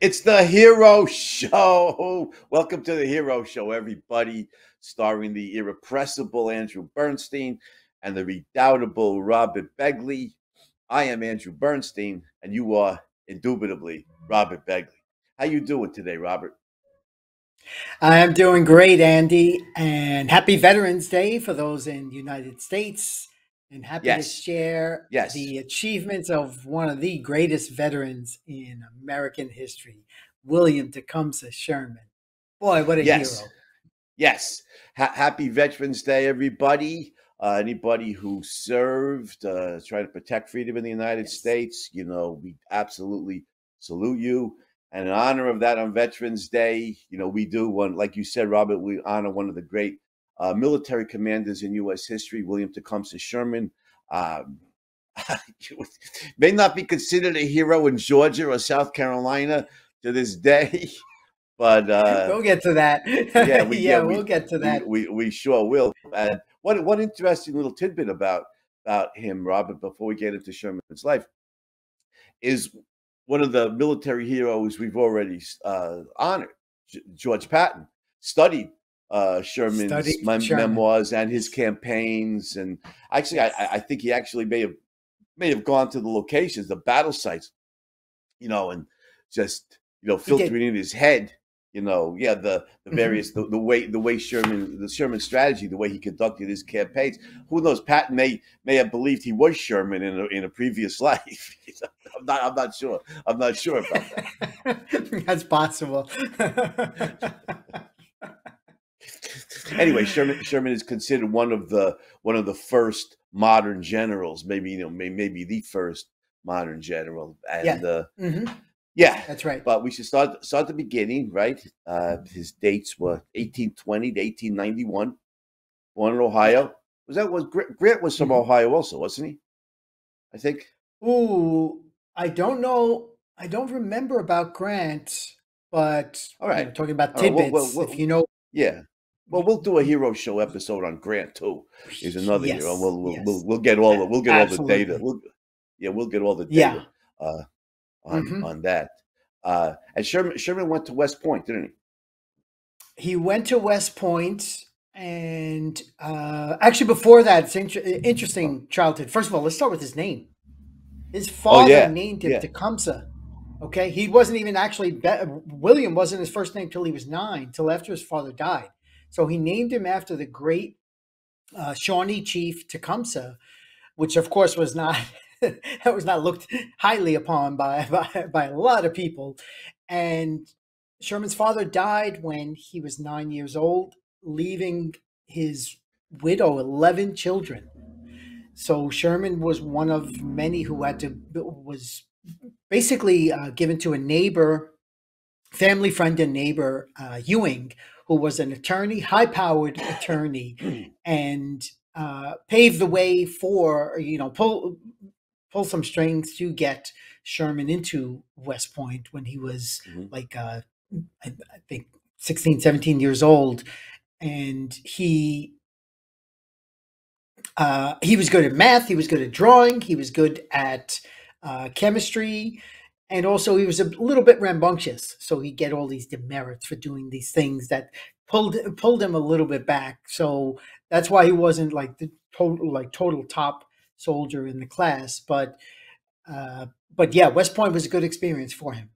It's the Hero Show. Welcome to the Hero Show, everybody, starring the irrepressible Andrew Bernstein and the redoubtable Robert Begley. I am Andrew Bernstein, and you are indubitably Robert Begley. How you doing today, Robert? I am doing great, Andy, and happy Veterans Day for those in the United States, and happy to share the achievements of one of the greatest veterans in American history, William Tecumseh Sherman. Boy, what a hero. Yes. Happy Veterans Day, everybody. Anybody who served, trying to protect freedom in the United States, you know, we absolutely salute you. And in honor of that, on Veterans Day, you know, we do one, like you said, Robert, we honor one of the great military commanders in U.S. history, William Tecumseh Sherman. May not be considered a hero in Georgia or South Carolina to this day, but we'll get to that. We'll get to that. We sure will. And what interesting little tidbit about him, Robert, before we get into Sherman's life, is one of the military heroes we've already honored, George Patton, studied Sherman's memoirs and his campaigns, and actually I think he actually may have gone to the locations, the battle sites, you know, and just, you know, filtering in his head, you know, the various the way Sherman strategy, the way he conducted his campaigns. Who knows, Patton may have believed he was Sherman in a previous life. I'm not sure about that. That's possible. Anyway, Sherman is considered one of the first modern generals, maybe, you know, maybe the first modern general. And that's right. But we should start the beginning, right? His dates were 1820 to 1891. Born in Ohio. Was Grant was from Ohio also, wasn't he? I think. Ooh, I don't know. I don't remember about Grant, but all right, you know, talking about tidbits. Right, if you know. Yeah. Well, we'll do a Hero Show episode on Grant too. He's another hero. We'll get all the all the data. We'll get all the data on that. And Sherman went to West Point, didn't he? He went to West Point, and actually before that, it's interesting childhood. First of all, let's start with his name. His father named him Tecumseh. Okay, he wasn't even actually William wasn't his first name till he was 9, till after his father died. So he named him after the great Shawnee chief Tecumseh, which of course was not that was not looked highly upon by a lot of people. And Sherman's father died when he was 9 years old, leaving his widow 11 children. So Sherman was one of many who was basically given to a neighbor, family friend and neighbor, Ewing, who was an attorney, high-powered attorney, and paved the way for, you know, pull some strings to get Sherman into West Point when he was like, I think, 16, 17 years old. And he was good at math, he was good at drawing, he was good at chemistry. And also he was a little bit rambunctious, so he'd get all these demerits for doing these things that pulled him a little bit back. So that's why he wasn't like the total top soldier in the class. But yeah, West Point was a good experience for him.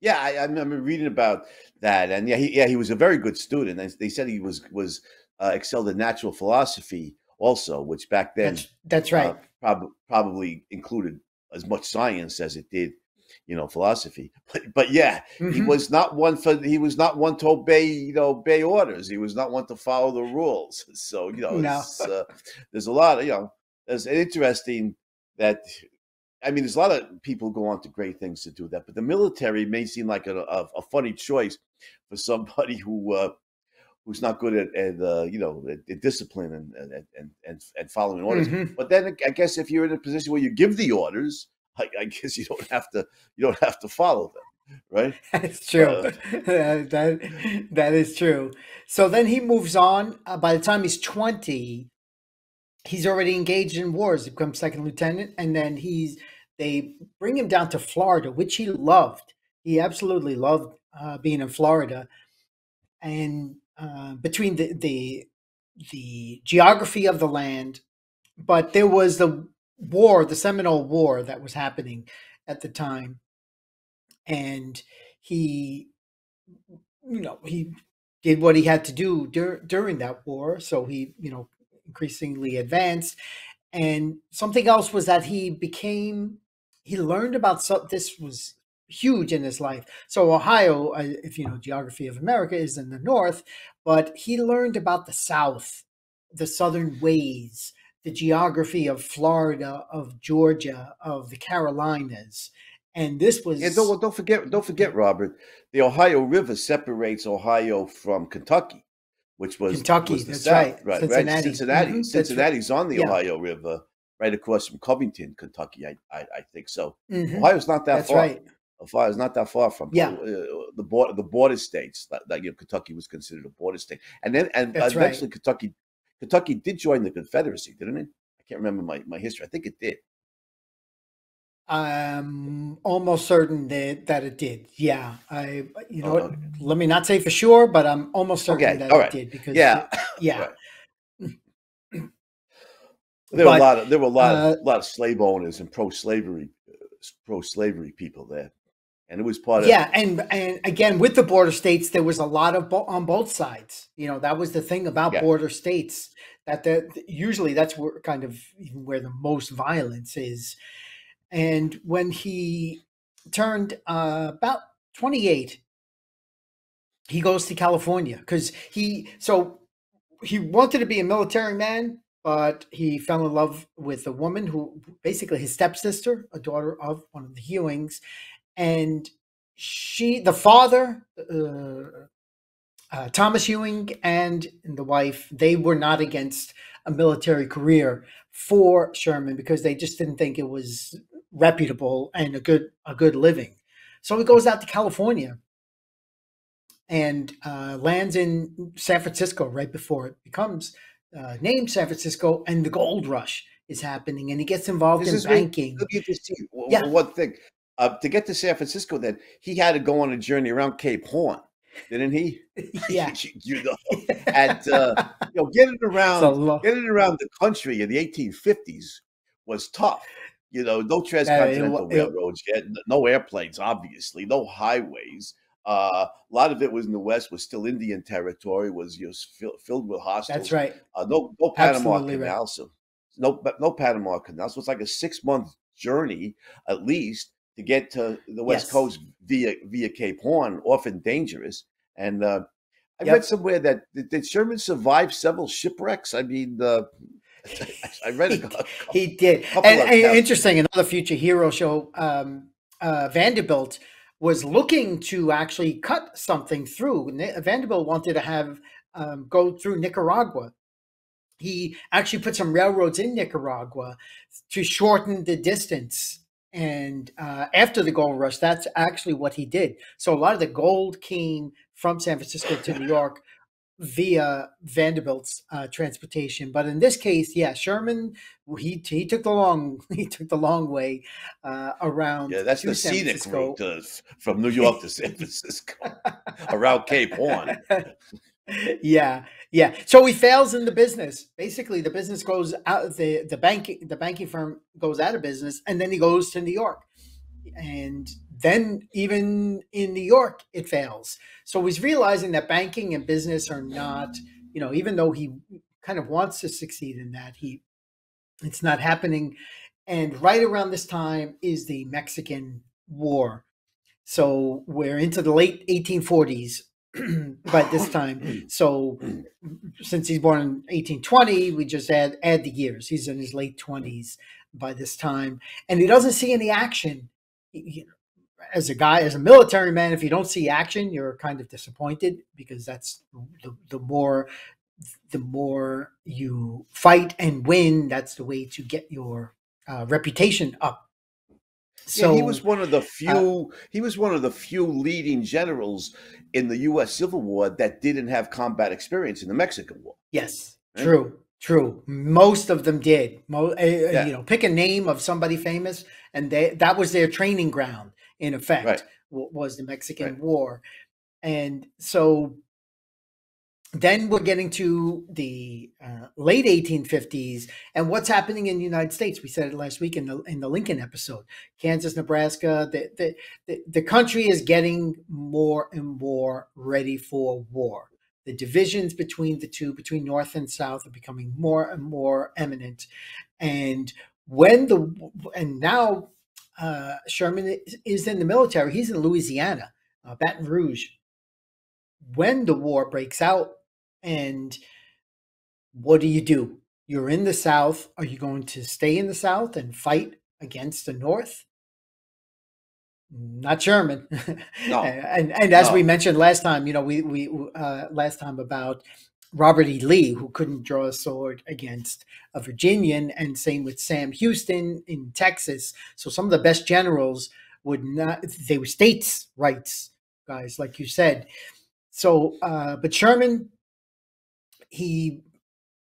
Yeah, I remember reading about that, and he was a very good student. And they said he was excelled in natural philosophy also, which back then that's right, probably included as much science as it did, you know, philosophy. But yeah, he was not one to obey, you know, obey orders. He was not one to follow the rules. So, you know, there's a lot of, you know, it's interesting that, I mean, there's a lot of people go on to great things to do that, but the military may seem like a funny choice for somebody who's not good at discipline and following orders. But then I guess if you're in a position where you give the orders, I guess you don't have to follow them, right? That's true. That is true. So then he moves on. By the time he's 20, he's already engaged in wars. He becomes second lieutenant, and then they bring him down to Florida, which he loved. He absolutely loved being in Florida, and between the geography of the land, but there was the war, the Seminole War, that was happening at the time, and he, you know, he did what he had to do during that war. So he, you know, increasingly advanced. And something else was that he learned about, so this was huge in his life. So Ohio, if you know geography of America, is in the north, but he learned about the South, the Southern ways, the geography of Florida, of Georgia, of the Carolinas. And this was, and don't forget, Robert, the Ohio River separates Ohio from Kentucky, which was the South, right? Cincinnati. Right? Cincinnati. Mm-hmm. Cincinnati's on the Ohio River, right across from Covington, Kentucky. I think so. Mm-hmm. Ohio's not that far. Right. Ohio's not that far from the border states. Like, you know, Kentucky was considered a border state, and then eventually Kentucky did join the Confederacy, didn't it? I can't remember my history. I think it did. I'm almost certain that it did. Yeah, okay. Let me not say for sure, but I'm almost certain that it did, because there were a lot of slave owners and pro-slavery people there, and it was part of and again, with the border states, there was a lot of on both sides. You know, that was the thing about border states, that usually that's where even the most violence is. And when he turned about 28, he goes to California, because he wanted to be a military man, but he fell in love with a woman who basically his stepsister, a daughter of one of the Hewings, and the father, Thomas Ewing, and the wife, they were not against a military career for Sherman, because they just didn't think it was reputable and a good living. So he goes out to California and lands in San Francisco right before it becomes named San Francisco, and the gold rush is happening, and he gets involved in banking. One thing, to get to San Francisco, then he had to go on a journey around Cape Horn, didn't he? Yeah. Getting around the country in the 1850s was tough. You know, no transcontinental railroads yet, no airplanes, obviously, no highways. A lot of it was in the West, was still Indian territory, was filled with hostiles. That's right. No Panama Canal. Right. So no Panama Canal. So it's like a 6-month journey, at least, to get to the West Coast via Cape Horn, often dangerous. And I read somewhere that Sherman survived several shipwrecks. I mean, I read it. He did. And interesting, another Future Hero show, Vanderbilt was looking to actually cut something through. Vanderbilt wanted to have go through Nicaragua. He actually put some railroads in Nicaragua to shorten the distance. And after the gold rush, that's actually what he did. So a lot of the gold came from San Francisco to New York via Vanderbilt's transportation. But in this case, Sherman, he took the long way around. Yeah, that's the scenic route from New York to San Francisco, around Cape Horn. So he fails in the business. Basically, the business goes out, the banking firm goes out of business, and then he goes to New York, and then even in New York it fails. So he's realizing that banking and business are not, you know, even though he kind of wants to succeed in that, it's not happening. And right around this time is the Mexican War, so we're into the late 1840s by this time. So since he's born in 1820, we just add the years. He's in his late 20s by this time, and he doesn't see any action. As a military man, if you don't see action, you're kind of disappointed, because that's the more you fight and win, that's the way to get your reputation up. So he was one of the few. He was one of the few leading generals in the U.S. Civil War that didn't have combat experience in the Mexican War. Yes, right? True. Most of them did. You know, pick a name of somebody famous, and that was their training ground, in effect, was the Mexican War. And so then we're getting to the late 1850s, and what's happening in the United States. We said it last week in the Lincoln episode, Kansas, Nebraska, the country is getting more and more ready for war. The divisions between the two, between North and South, are becoming more and more eminent. And when the, and now Sherman is in the military, he's in Louisiana, Baton Rouge, when the war breaks out. And what do? You're in the South. Are you going to stay in the South and fight against the North? Not Sherman. No. and as we mentioned last time, you know, we last time about Robert E. Lee, who couldn't draw a sword against a Virginian, and same with Sam Houston in Texas. So some of the best generals would not, they were states' rights guys, like you said. So, but Sherman, he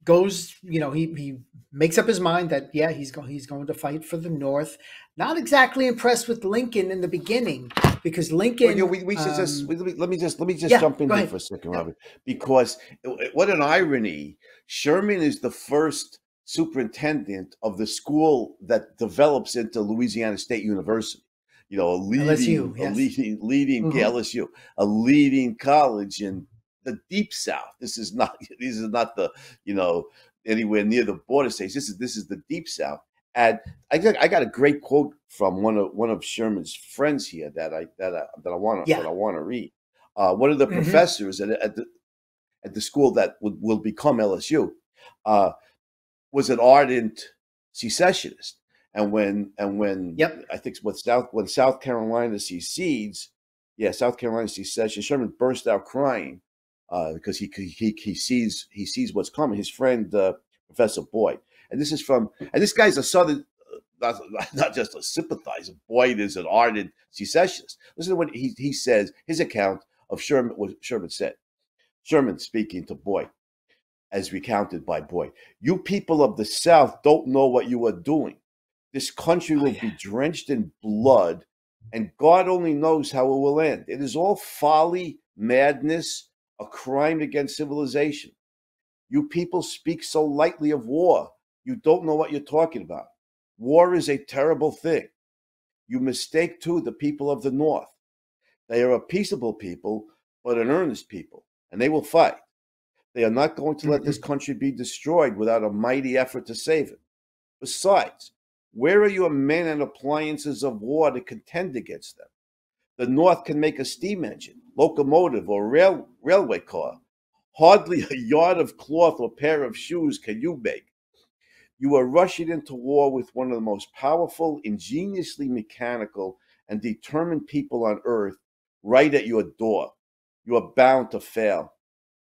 goes, you know, he makes up his mind that, yeah, he's going to fight for the North. Not exactly impressed with Lincoln in the beginning, because Lincoln. Well, you know, let me just jump in here for a second, Robert, because what an irony. Sherman is the first superintendent of the school that develops into Louisiana State University. You know, a leading LSU, yes. a leading college in the Deep South. This is not, these are not the, you know, anywhere near the border states. This is the Deep South. And I got a great quote from one of Sherman's friends here that I want to read. One of the professors at the school that will become LSU was an ardent secessionist. And when South Carolina secedes, Sherman burst out crying because he sees what's coming. His friend Professor Boyd, and this is from, and this guy's a Southern, not just a sympathizer. Boyd is an ardent secessionist. Listen to what he says. His account of Sherman, what Sherman said. Sherman speaking to Boyd, as recounted by Boyd. You people of the South don't know what you are doing. This country will be drenched in blood, and God only knows how it will end. It is all folly, madness, a crime against civilization. You people speak so lightly of war. You don't know what you're talking about. War is a terrible thing. You mistake, too, the people of the North. They are a peaceable people, but an earnest people, and they will fight. They are not going to let this country be destroyed without a mighty effort to save it. Besides, where are your men and appliances of war to contend against them? The North can make a steam engine, locomotive, or railway car. Hardly a yard of cloth or pair of shoes can you make. You are rushing into war with one of the most powerful, ingeniously mechanical, and determined people on earth right at your door. You are bound to fail.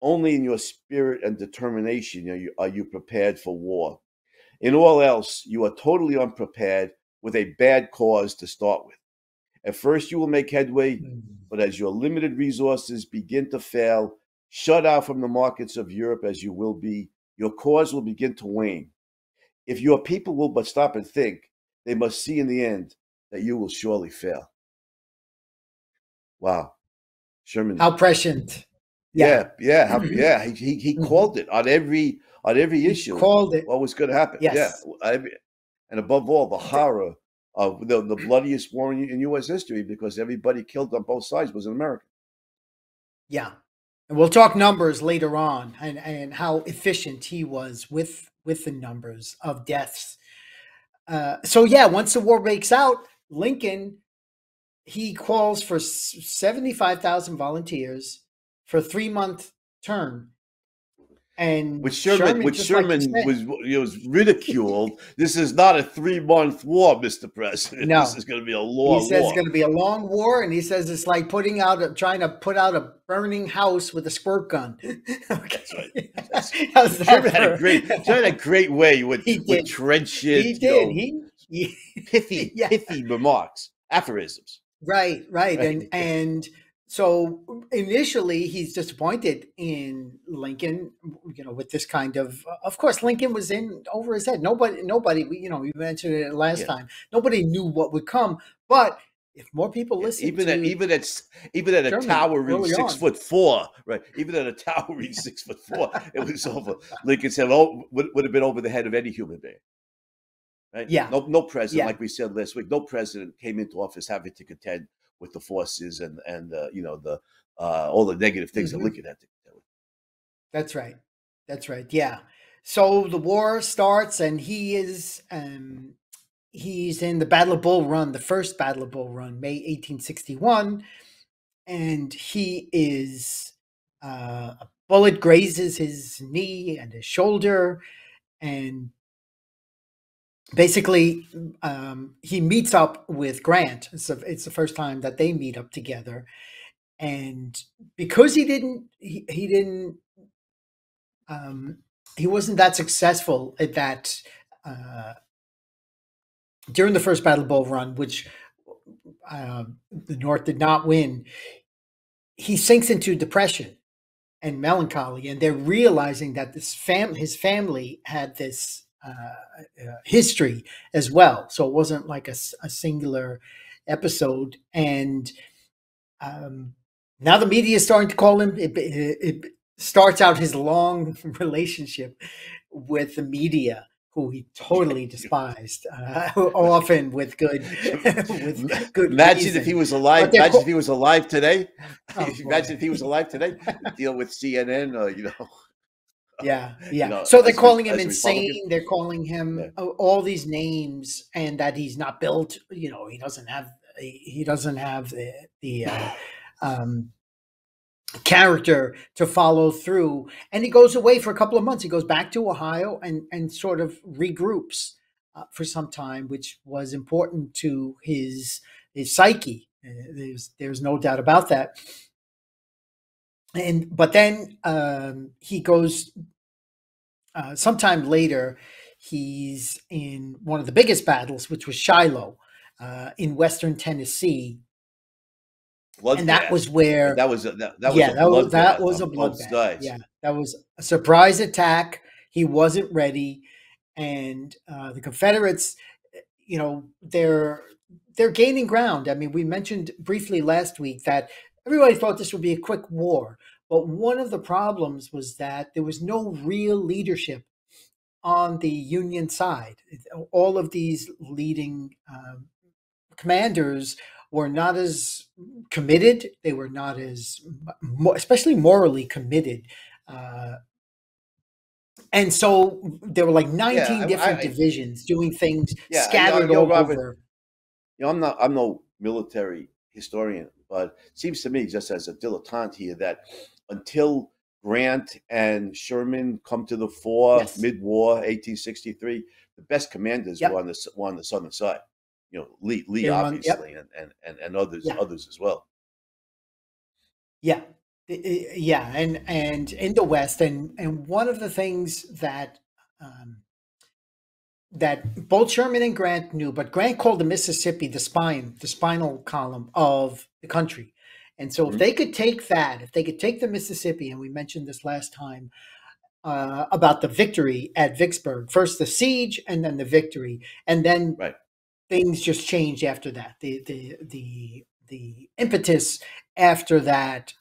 Only in your spirit and determination are you prepared for war. In all else, you are totally unprepared, with a bad cause to start with. At first, you will make headway, but as your limited resources begin to fail, shut out from the markets of Europe as you will be, your cause will begin to wane. If your people will but stop and think, they must see in the end that you will surely fail. Wow. Sherman. How prescient. Yeah. He called it on every issue. He called it what was going to happen. Yes. Yeah, and above all, the horror of the bloodiest war in U.S. history, because everybody killed on both sides was an American. Yeah, and we'll talk numbers later on, and how efficient he was with the numbers of deaths. So yeah, once the war breaks out, Lincoln, he calls for 75,000 volunteers for a 3-month term, and which Sherman was ridiculed. This is not a 3-month war, Mr. President. No. This is going to be a long war. He says it's going to be a long war, and he says it's like trying to put out a burning house with a squirt gun. That's right. Sherman had a great way with trenchant. Pithy remarks, aphorisms. Right. And so initially, he's disappointed in Lincoln, you know, with this kind of course, Lincoln was in over his head. Nobody, you know, we mentioned it last time. Nobody knew what would come, but If more people listen, even at Germany, a towering 6'4", right? Even at a towering 6'4", it was over. Lincoln said, "Oh, would have been over the head of any human being." Right? Yeah. No president, like we said last week, no president came into office having to contend with the forces and all the negative things that Lincoln had to contend with. That's right. That's right. Yeah. So the war starts, and he is. He's in the Battle of Bull Run, the first Battle of Bull Run, May 1861, and he is, a bullet grazes his knee and his shoulder, and basically he meets up with Grant. It's the first time that they meet up together, and because he wasn't that successful at that, during the first Battle of Bull Run, which the North did not win, he sinks into depression and melancholy, and they're realizing that his family had this history as well, so it wasn't like a singular episode. And now the media is starting to call him. It starts out his long relationship with the media, who he totally despised, often with good, with good. Imagine reason. If he was alive. Imagine if he was alive today. Oh, imagine if he was alive today. Deal with CNN, you know. Yeah, yeah. You know, so they're calling him insane. They're calling him all these names, and that he's not built. You know, he doesn't have the character to follow through, and he goes away for a couple of months. He goes back to Ohio and sort of regroups for some time, which was important to his psyche. There's no doubt about that. But then he goes sometime later. He's in one of the biggest battles, which was Shiloh in western Tennessee. And that was where that was a bloodbath. Yeah, that was a surprise attack. He wasn't ready, and the Confederates, you know, they're gaining ground. I mean, we mentioned briefly last week that everybody thought this would be a quick war, but one of the problems was that there was no real leadership on the Union side. All of these leading commanders were not as committed. They were not as, especially morally committed. And so there were like 19 different divisions doing things scattered all over. Robert, you know, I'm no military historian, but it seems to me, just as a dilettante here, that until Grant and Sherman come to the fore mid-war, 1863, the best commanders were on the Southern side. You know, Lee obviously, and others as well. Yeah, yeah, and in the West, and one of the things that that both Sherman and Grant knew, but Grant called the Mississippi the spinal column of the country, and so if they could take that, if they could take the Mississippi, and we mentioned this last time about the victory at Vicksburg, first the siege and then the victory, and then things just changed after that. The impetus after that,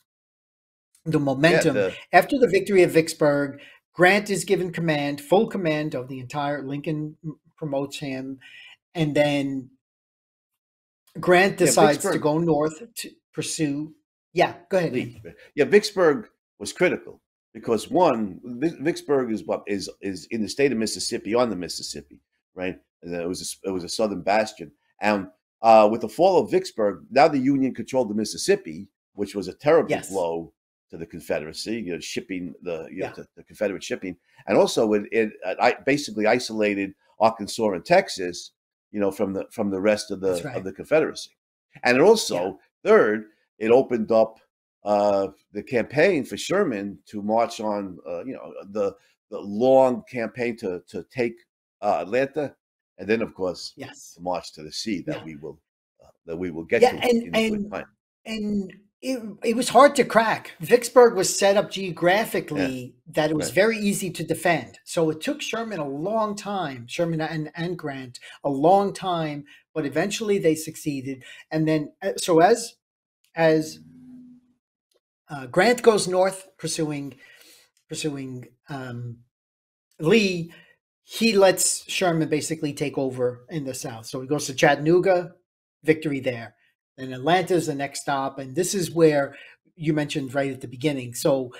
the momentum after the victory of Vicksburg, Grant is given command, full command of the entire. Lincoln promotes him, and then Grant decides to go north to pursue. Yeah, go ahead. Lee. Yeah, Vicksburg was critical because one, Vicksburg is in the state of Mississippi, on the Mississippi, right? It was a Southern bastion, and with the fall of Vicksburg, now the Union controlled the Mississippi, which was a terrible blow to the Confederacy. You know, shipping the Confederate shipping, and also it basically isolated Arkansas and Texas, you know, from the rest of the Confederacy, and it also third, it opened up the campaign for Sherman to march on, you know, the long campaign to take Atlanta. And then, of course, the march to the sea that we will get to in time. And It was hard to crack. Vicksburg was set up geographically that it was very easy to defend. So it took Sherman a long time, Sherman and Grant, a long time, but eventually they succeeded. And then, so as Grant goes north pursuing Lee, he lets Sherman basically take over in the south. So he goes to Chattanooga, victory there. And Atlanta is the next stop. And this is where you mentioned right at the beginning. So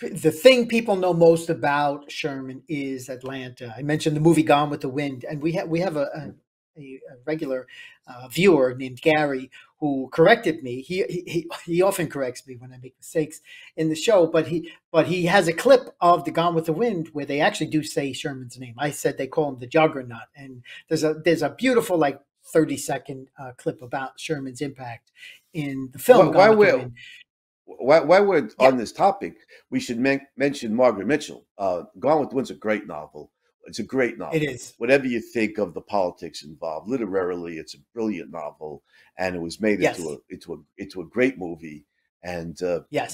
the thing people know most about Sherman is Atlanta. I mentioned the movie Gone with the Wind. And we have a regular viewer named Gary who corrected me. He often corrects me when I make mistakes in the show, but he has a clip of the Gone with the Wind where they actually do say Sherman's name. I said they call him the Juggernaut. And there's a beautiful, like, 30-second clip about Sherman's impact in the film. While we're on this topic, we should mention Margaret Mitchell. Gone with the Wind's a great novel. It's a great novel. It is. Whatever you think of the politics involved, literarily, it's a brilliant novel, and it was made into a great movie. And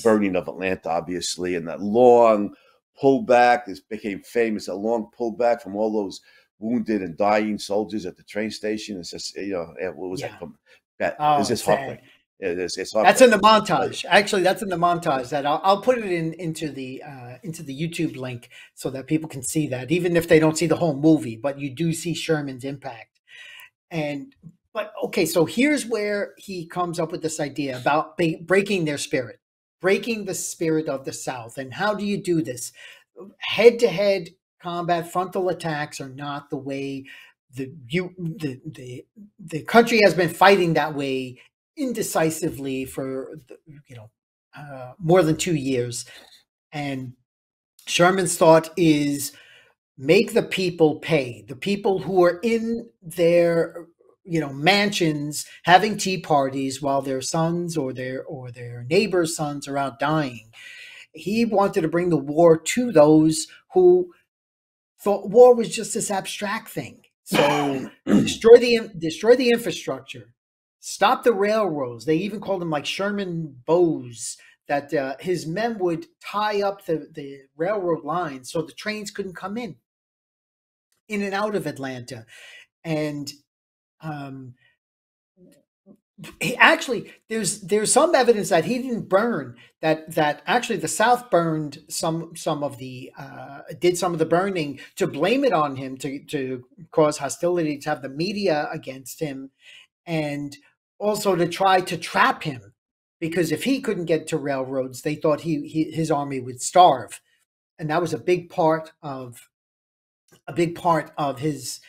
burning of Atlanta, obviously, and that long pullback. This became famous. A long pullback from all those wounded and dying soldiers at the train station. It's just, you know, what was that? Oh, it's just heartbreaking. It's heartbreaking. That's in the montage. Actually, that's in the montage. That I'll put it into the YouTube link so that people can see that, even if they don't see the whole movie, but you do see Sherman's impact. But okay, so here's where he comes up with this idea about breaking their spirit, breaking the spirit of the South. And how do you do this? Head-to-head combat, frontal attacks are not the way the country has been fighting that way indecisively for, you know, more than 2 years. And Sherman's thought is make the people pay. The people who are in their, you know, mansions having tea parties while their sons or their neighbors' sons are out dying. He wanted to bring the war to those who thought war was just this abstract thing. So destroy the infrastructure, stop the railroads. They even called them like Sherman bows, that his men would tie up the railroad lines so the trains couldn't come in and out of Atlanta. And actually, there's some evidence that he didn't burn, that actually the South burned did some of the burning, to blame it on him, to cause hostility, to have the media against him, and also to try to trap him, because if he couldn't get to railroads, they thought his army would starve. And that was a big part of his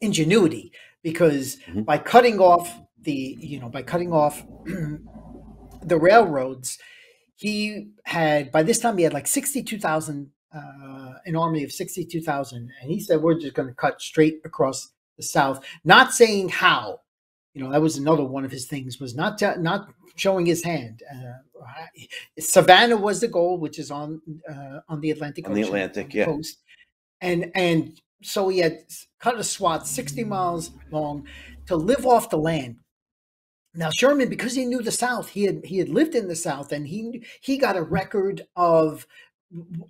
ingenuity, because by cutting off the railroads, by this time he had like 62,000, an army of 62,000. And he said, we're just going to cut straight across the South, not saying how. You know, that was another one of his things, was not showing his hand. Savannah was the goal, which is on the Atlantic Ocean. On the Atlantic, coast. And so he had cut a swath 60 miles long to live off the land. Now Sherman, because he knew the South, he had lived in the South, and he got a record of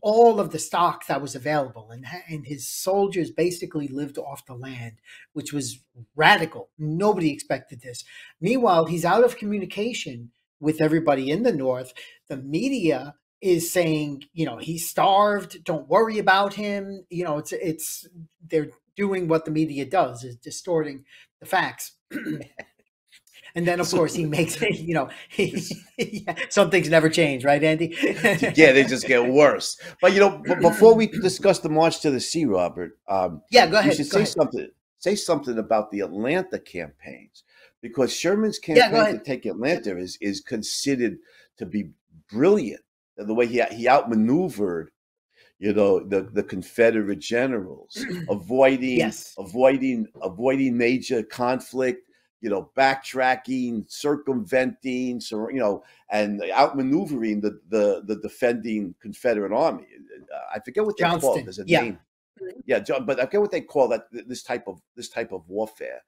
all of the stock that was available, and his soldiers basically lived off the land, which was radical. Nobody expected this. Meanwhile, he's out of communication with everybody in the North. The media is saying, you know, he's starved, don't worry about him. You know, it's they're doing what the media does, is distorting the facts. And then, of course, he makes it, you know, some things never change, right, Andy? Yeah, they just get worse. But, you know, before we discuss the March to the Sea, Robert, go ahead. You should say something about the Atlanta campaigns, because Sherman's campaign to take Atlanta is considered to be brilliant. The way he outmaneuvered, you know, the Confederate generals, avoiding major conflict, you know, backtracking, circumventing, so, you know, and outmaneuvering the defending Confederate army. I forget what they call it. There's a name. Yeah, but I forget what they call that. This type of warfare.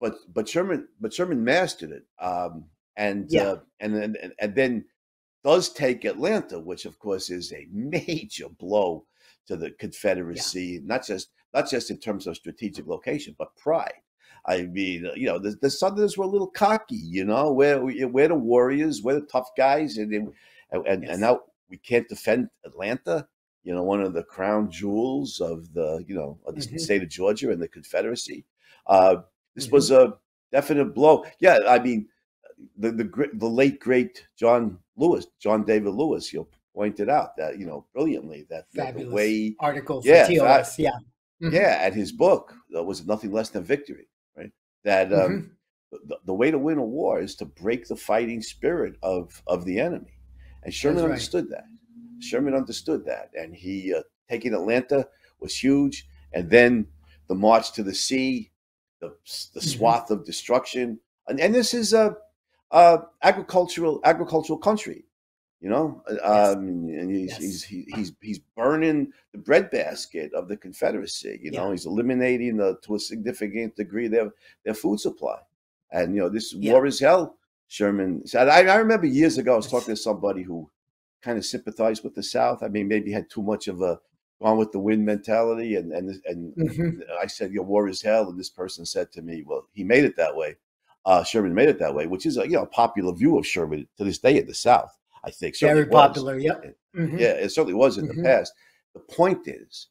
But Sherman mastered it, and then does take Atlanta, which of course is a major blow to the Confederacy, not just in terms of strategic location, but pride. I mean, you know, the Southerners were a little cocky, you know, we're the warriors, we're the tough guys, and now we can't defend Atlanta, you know, one of the crown jewels of the, you know, of the state of Georgia and the Confederacy. This was a definite blow. Yeah, I mean, the late great John David Lewis, you know, pointed out that, you know, brilliantly that fabulous article for TOS, and his book was Nothing Less Than Victory, right? That the way to win a war is to break the fighting spirit of the enemy, and Sherman understood that. Sherman understood that, and he taking Atlanta was huge, and then the march to the sea. The swath of destruction, and this is a agricultural country, you know. And he's burning the breadbasket of the Confederacy. You know, he's eliminating to a significant degree their food supply, and you know this war is hell. Sherman said. I remember years ago I was talking to somebody who kind of sympathized with the South. I mean, maybe had too much of a Gone with the Wind mentality, and I said, "Your war is hell," and this person said to me, "Well, he made it that way. Sherman made it that way," which is a popular view of Sherman to this day in the South. I think very popular. It certainly was in the past. The point is,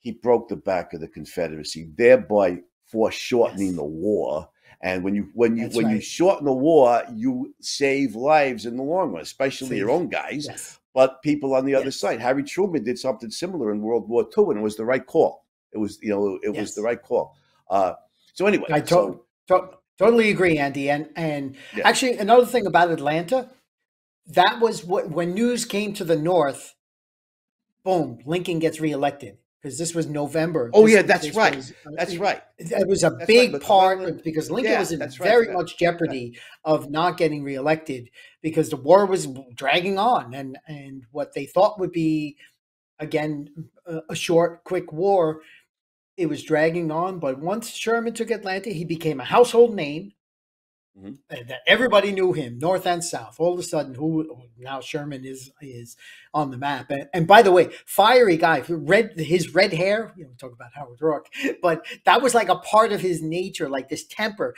he broke the back of the Confederacy, thereby foreshortening the war. And when you shorten the war, you save lives in the long run, especially your own guys. Yes. But people on the other side, Harry Truman did something similar in World War II, and it was the right call. It was, you know, it was the right call. So anyway, I totally agree, Andy. And actually, another thing about Atlanta, that was when news came to the North. Boom! Lincoln gets reelected because this was November. Oh yeah, that's right. That's right. It was a big part because Lincoln was in very much jeopardy of not getting reelected. Because the war was dragging on, and what they thought would be, again, a short, quick war, it was dragging on. But once Sherman took Atlanta, he became a household name. That everybody knew him, North and South. All of a sudden, who now Sherman is on the map. And by the way, fiery guy, his red hair. You know, talk about Howard Rourke, but that was like a part of his nature, like this temper.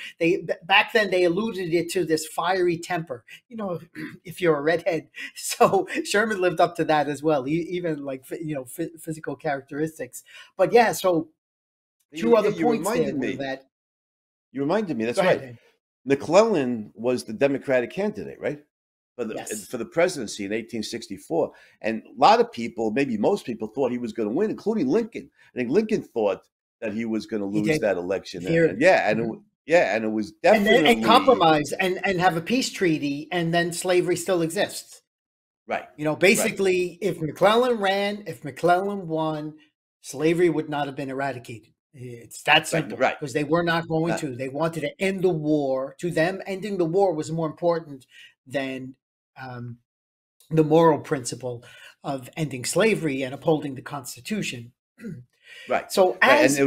Back then they alluded it to this fiery temper. You know, if you're a redhead, so Sherman lived up to that as well. Even like physical characteristics. But yeah, so two other points there. You reminded me. That's right. McClellan was the Democratic candidate, right, for the presidency in 1864, and a lot of people, maybe most people, thought he was going to win, including Lincoln. I think Lincoln thought that he was going to lose that election. And it was definitely and compromise and have a peace treaty, and then slavery still exists. Right. You know, basically, if McClellan ran, if McClellan won, slavery would not have been eradicated. It's that simple, right? Because they were not going to. They wanted to end the war. To them, ending the war was more important than the moral principle of ending slavery and upholding the Constitution. Right. So, and it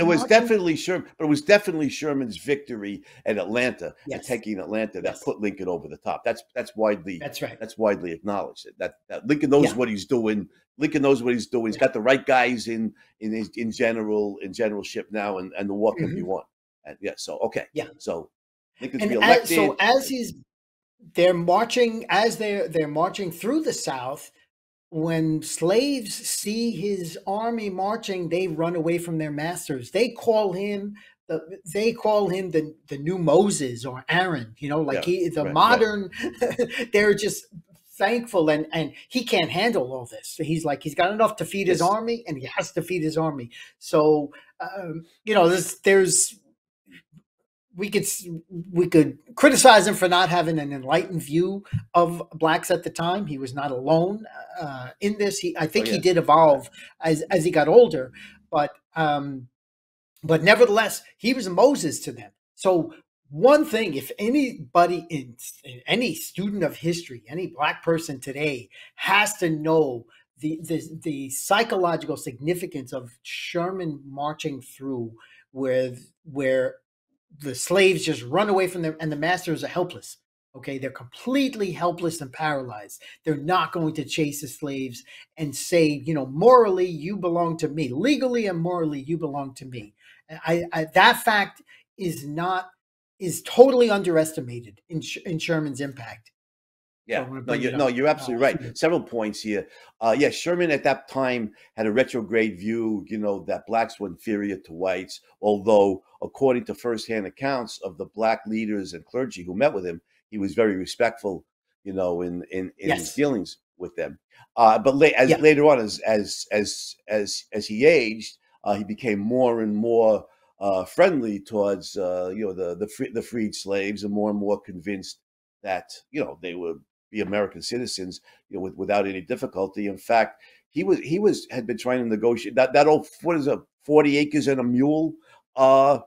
was definitely Sherman's victory at Atlanta and taking Atlanta that put Lincoln over the top. That's widely acknowledged. That Lincoln knows what he's doing. Lincoln knows what he's doing. He's got the right guys in generalship now, and the war can be won. So Lincoln's reelected. So as they're marching through the South, when slaves see his army marching, they run away from their masters. They call him the new Moses or Aaron. You know, like modern. They're just thankful, and he can't handle all this. So he's got enough to feed his army, and he has to feed his army. So you know, we could criticize him for not having an enlightened view of blacks at the time. He was not alone in this. I think he did evolve as he got older, but nevertheless, he was a Moses to them. So one thing, if anybody any student of history, any black person today has to know the psychological significance of Sherman marching through where the slaves just run away from them, and the masters are helpless. Okay, they're completely helpless and paralyzed. They're not going to chase the slaves and say, you know, morally, you belong to me. Legally and morally, you belong to me. That fact is totally underestimated in Sherman's impact. Yeah, so you're absolutely right. Several points here. Yeah, Sherman at that time had a retrograde view, you know, that blacks were inferior to whites, although according to firsthand accounts of the black leaders and clergy who met with him, he was very respectful, you know, in his dealings with them. But later on, as he aged, he became more and more friendly towards, you know, the freed slaves, and more convinced that, you know, they would be American citizens, you know, without any difficulty. In fact, had been trying to negotiate that old, what is it, 40 acres and a mule.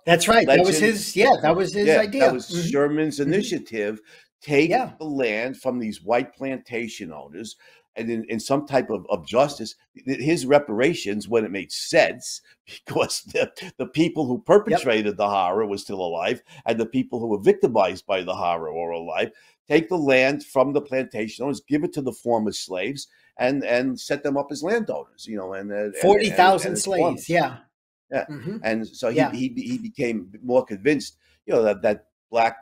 That's right. Legend. That was his. Yeah, that was his idea. That was Sherman's initiative. Take the land from these white plantation owners, and in some type of justice, his reparations when it made sense, because the people who perpetrated the horror were still alive, and the people who were victimized by the horror were alive. Take the land from the plantation owners, give it to the former slaves, and set them up as landowners. You know, and 40,000 slaves. Farmers. Yeah. Yeah, and so he became more convinced, you know, that black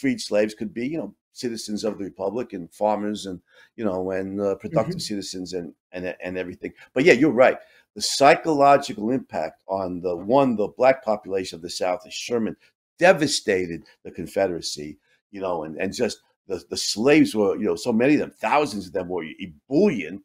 freed slaves could be, you know, citizens of the republic and farmers and, you know, and productive citizens and everything. But yeah, you're right. The psychological impact on the black population of the South is Sherman devastated the Confederacy, you know, and just the slaves were, you know, so many of them, thousands of them were ebullient.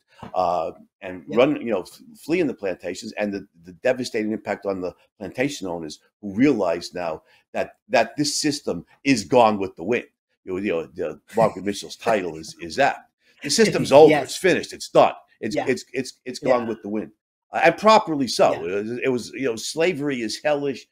And run, you know, fleeing the plantations, and the devastating impact on the plantation owners who realize now that this system is gone with the wind. You know Margaret Mitchell's title is that the system's over, it's finished, it's done, it's gone with the wind, and properly so. It was, you know, slavery is hellish,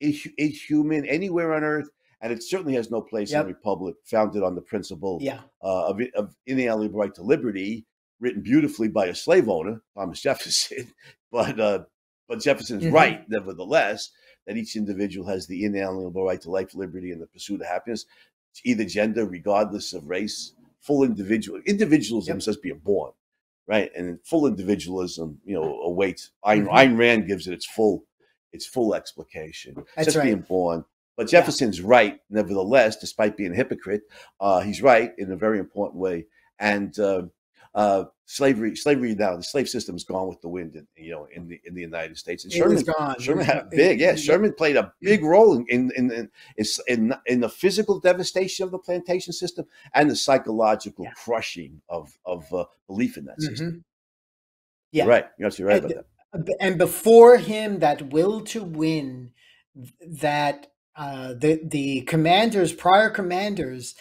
inhuman anywhere on earth, and it certainly has no place in a republic founded on the principle of inalienable right to liberty. Written beautifully by a slave owner, Thomas Jefferson, but Jefferson's right, nevertheless, that each individual has the inalienable right to life, liberty, and the pursuit of happiness, either gender, regardless of race. Full individualism is just being born, right? And full individualism, you know, awaits. Ayn Rand gives it its full explication. That's just being born. But Jefferson's right, nevertheless, despite being a hypocrite, he's right in a very important way, and. Slavery now, the slave system is gone with the wind, you know, in the United States. And Sherman had a big, Sherman played a big role in the physical devastation of the plantation system and the psychological crushing of belief in that system. Yeah, right. You're absolutely right about that. And before him, that will to win, that the commanders, prior commanders,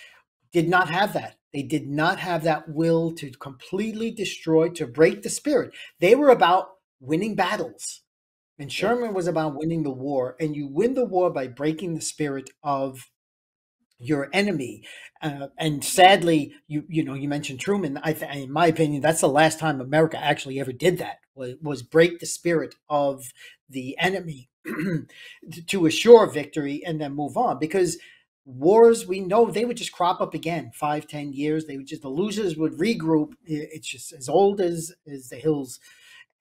did not have that. They did not have that will to completely destroy, to break the spirit. They were about winning battles. And Sherman was about winning the war. And you win the war by breaking the spirit of your enemy. And sadly, you mentioned Truman. In my opinion, that's the last time America actually ever did that, was break the spirit of the enemy to assure victory and then move on. Because wars, we know, they would just crop up again 5, 10 years. They would just, the losers would regroup. It's just as old as the hills,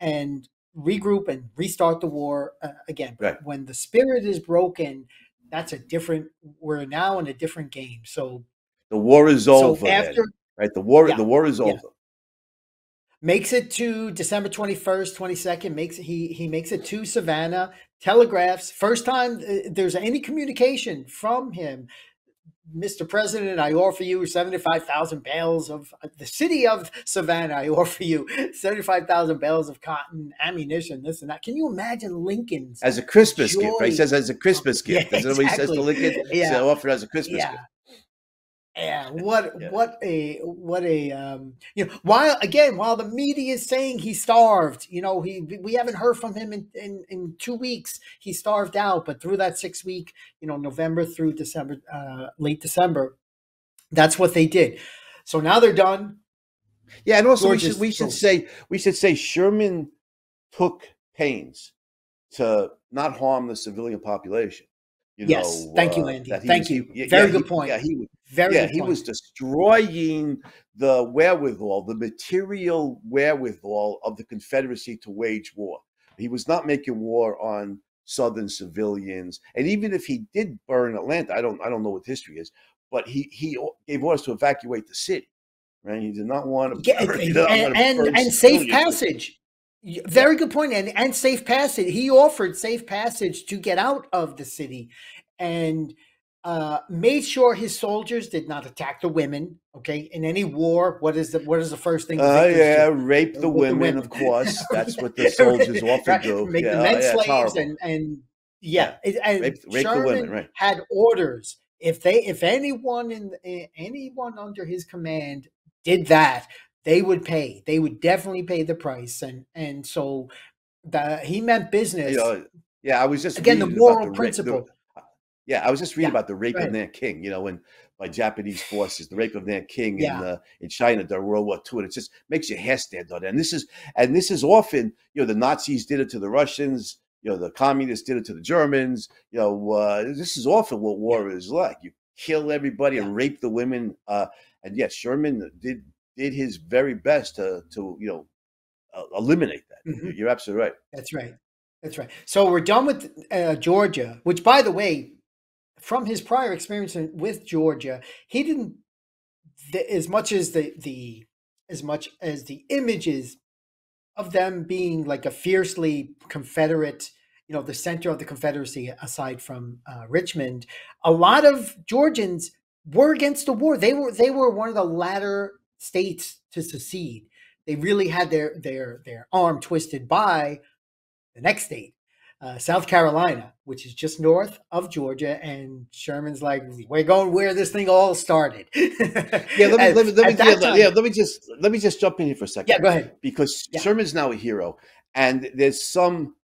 and regroup and restart the war again. But when the spirit is broken, that's a different, we're now in a different game. So the war is over. After, right? The war is over. Makes it to December 21st, 22nd. He makes it to Savannah. Telegraphs, first time there's any communication from him. Mr. President, I offer you 75,000 bales of the city of Savannah. I offer you 75,000 bales of cotton, ammunition, this and that. Can you imagine Lincoln's as a Christmas gift? Right? He says as a Christmas gift. That's what he says to Lincoln. Yeah, offered as a Christmas gift. Yeah, what a you know, while the media is saying he starved, you know, we haven't heard from him in 2 weeks. He starved out, but through that 6-week, you know, November through December, late December, that's what they did. So now they're done. Yeah, and also we should say Sherman took pains to not harm the civilian population. Yes, thank you, Andy. Thank you. Very good point. Yeah, he was destroying the wherewithal, the material wherewithal of the Confederacy to wage war. He was not making war on Southern civilians. And even if he did burn Atlanta, I don't know what history is, but he gave orders to evacuate the city. Right? He did not want to burn, and safe passage. Very good point, and safe passage. He offered safe passage to get out of the city, and made sure his soldiers did not attack the women. Okay, in any war, what is the first thing? Rape the women, of course. That's what the soldiers often do. Make the men slaves, and Sherman the women, right. Had orders if anyone anyone under his command did that. They would pay. They would definitely pay the price, and so he meant business. I was just again the moral principle. I was just reading about the rape of Nanking. You know, when by Japanese forces, the rape of Nanking in China during World War II, and it just makes your hair stand on it. And this is often, you know, the Nazis did it to the Russians. You know, the communists did it to the Germans. You know, this is often what war is like. You kill everybody and rape the women. And yes, Sherman did his very best to eliminate that. Mm-hmm. You're absolutely right. That's right. So we're done with Georgia, which, by the way, from his prior experience with Georgia, he didn't as much as the images of them being like a fiercely Confederate, you know, the center of the Confederacy aside from Richmond. A lot of Georgians were against the war. They were one of the latter states to secede. They really had their arm twisted by the next state, South Carolina, which is just north of Georgia. And Sherman's like, we're going where this thing all started. Let me just jump in here for a second. Yeah, go ahead. Because Sherman's now a hero, and there's some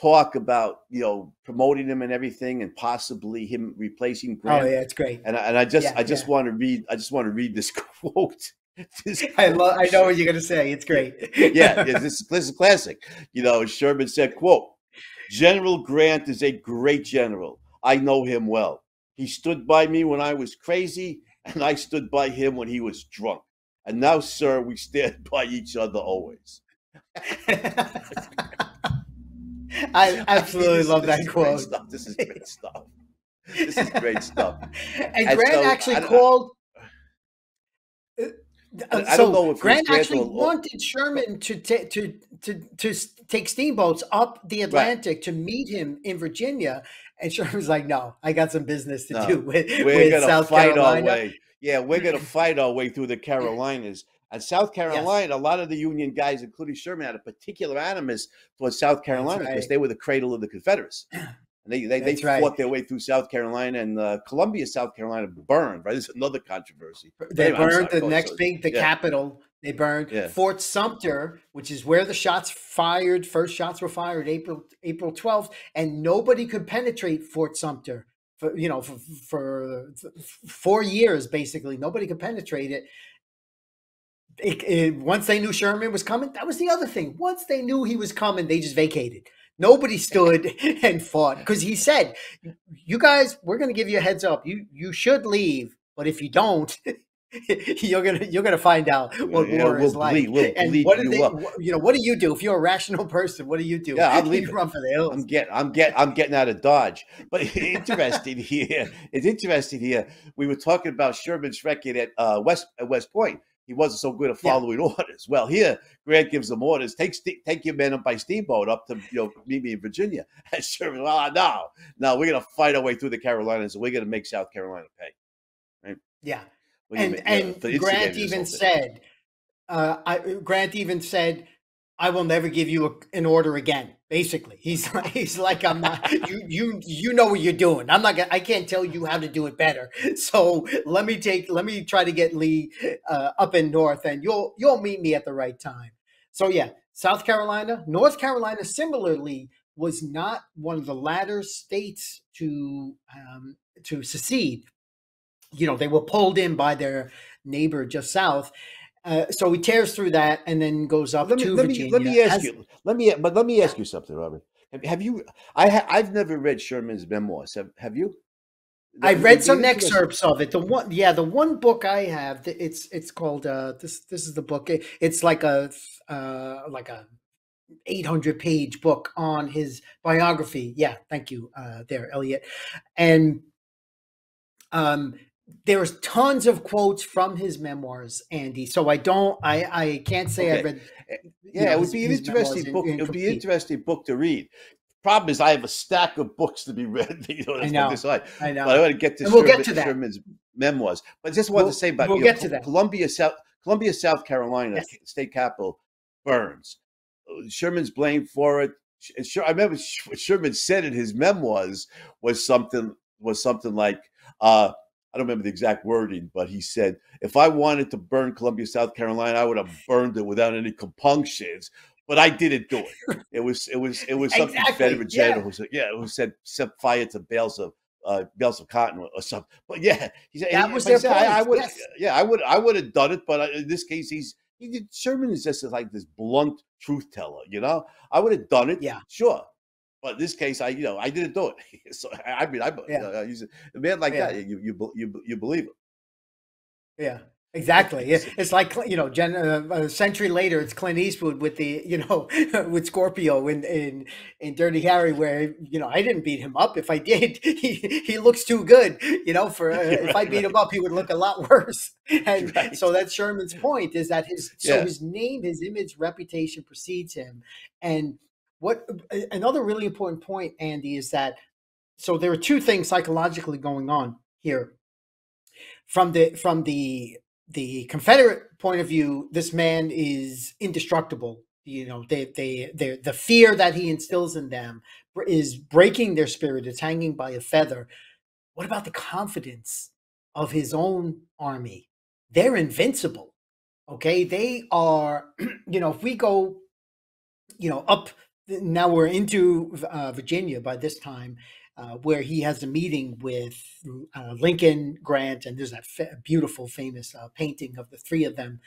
talk about, you know, promoting him and everything, and possibly him replacing Grant. Oh yeah, it's great. And I just want to read. I just want to read this quote. I know what you're going to say. It's great. This is classic. You know, Sherman said, quote, "General Grant is a great general. I know him well. He stood by me when I was crazy, and I stood by him when he was drunk. And now, sir, we stand by each other always." I absolutely love that quote. This is great stuff. This is great stuff. And Grant actually called... So Grant actually wanted Sherman to take steamboats up the Atlantic to meet him in Virginia, and Sherman's like, "No, I got some business to do with South Carolina. We're gonna fight our way through the Carolinas." And South Carolina, a lot of the Union guys, including Sherman, had a particular animus towards South Carolina because they were the cradle of the Confederacy. And they fought their way through South Carolina, and Columbia, South Carolina burned, right? This is another controversy. They burned the capital. They burned Fort Sumter, which is where the first shots were fired April 12th, and nobody could penetrate Fort Sumter for 4 years, basically. Nobody could penetrate it. Once they knew Sherman was coming, that was the other thing. Once they knew he was coming, they just vacated. Nobody stood and fought, because he said, "You guys, we're going to give you a heads up. You should leave, but if you don't, you're gonna find out what war is like. And what do they? What do you do if you're a rational person? What do you do? Yeah, I'm leaving. Run for the hills. I'm getting out of Dodge." But it's interesting here. We were talking about Sherman's record at West Point. He wasn't so good at following orders. Well, here Grant gives them orders. Take your men up by steamboat up to meet me in Virginia. And Sherman, no, we're gonna fight our way through the Carolinas, and we're gonna make South Carolina pay. Right? Yeah. And Grant even said, "I will never give you an order again." Basically, he's like, "I'm not. you know what you're doing. I'm not. I can't tell you how to do it better. So let me try to get Lee up in north, and you'll meet me at the right time." So South Carolina, North Carolina, similarly was not one of the latter states to secede. You know, they were pulled in by their neighbor just south. So he tears through that and then goes up to Virginia. Let me ask you something, Robert. I've never read Sherman's memoirs. Have you? I read some excerpts of it. The one book I have, it's called this is the book. It's like a 800-page book on his biography. Yeah, thank you there, Elliot. And there's tons of quotes from his memoirs, Andy. So I can't say okay. I read. Yeah, it would be an interesting book. It would be an interesting book to read. Problem is, I have a stack of books to be read. You know, I know. But I want to get to Sherman's memoirs. But I just wanted to say about Columbia, South Carolina, yes. State capital, burns. Sherman's blamed for it. I remember what Sherman said in his memoirs was something like, I don't remember the exact wording, but he said, if I wanted to burn Columbia, South Carolina, I would have burned it without any compunctions. But I didn't do it. It was something Confederate general who said set fire to bales of cotton or something. But yeah, he said that was their point. I would have done it. But in this case, Sherman is just like this blunt truth teller. You know, I would have done it. Yeah, sure. But in this case, I didn't do it. So I mean, a man like that, you believe him. Yeah. Exactly. It's like, you know, a century later, it's Clint Eastwood with the, you know, with Scorpio in Dirty Harry, where, you know, I didn't beat him up. If I did, he looks too good, you know, for if I beat him up, he would look a lot worse. And so that's Sherman's point, is that his name, his image, reputation precedes him. And another really important point, Andy, is that, so there are two things psychologically going on here. From the Confederate point of view, this man is indestructible. You know, the fear that he instills in them is breaking their spirit. It's hanging by a feather. What about the confidence of his own army? They're invincible. Okay, they are. You know, if we go, you know, up now, we're into Virginia by this time. Where he has a meeting with Lincoln, Grant, and there's that beautiful, famous painting of the three of them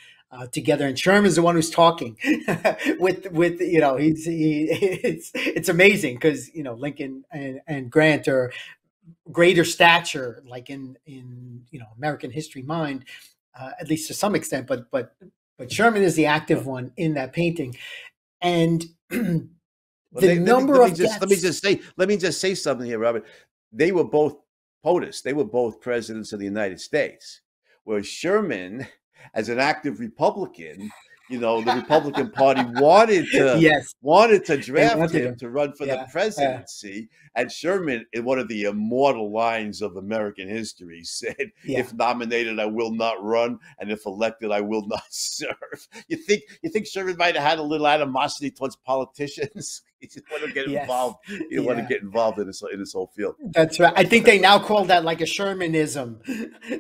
together. And Sherman's the one who's talking with you know, it's amazing because, you know, Lincoln and Grant are greater stature, like in you know, American history mind, at least to some extent. But Sherman is the active one in that painting, and. Let me just say something here, Robert. They were both POTUS. They were both presidents of the United States. Whereas Sherman, as an active Republican, you know, the Republican Party wanted to draft him to run for the presidency. And Sherman, in one of the immortal lines of American history, said, "If nominated, I will not run, and if elected, I will not serve." You think Sherman might have had a little animosity towards politicians? You just want to get involved. You want to get involved in this whole field. That's right. I think they now call that like a Shermanism.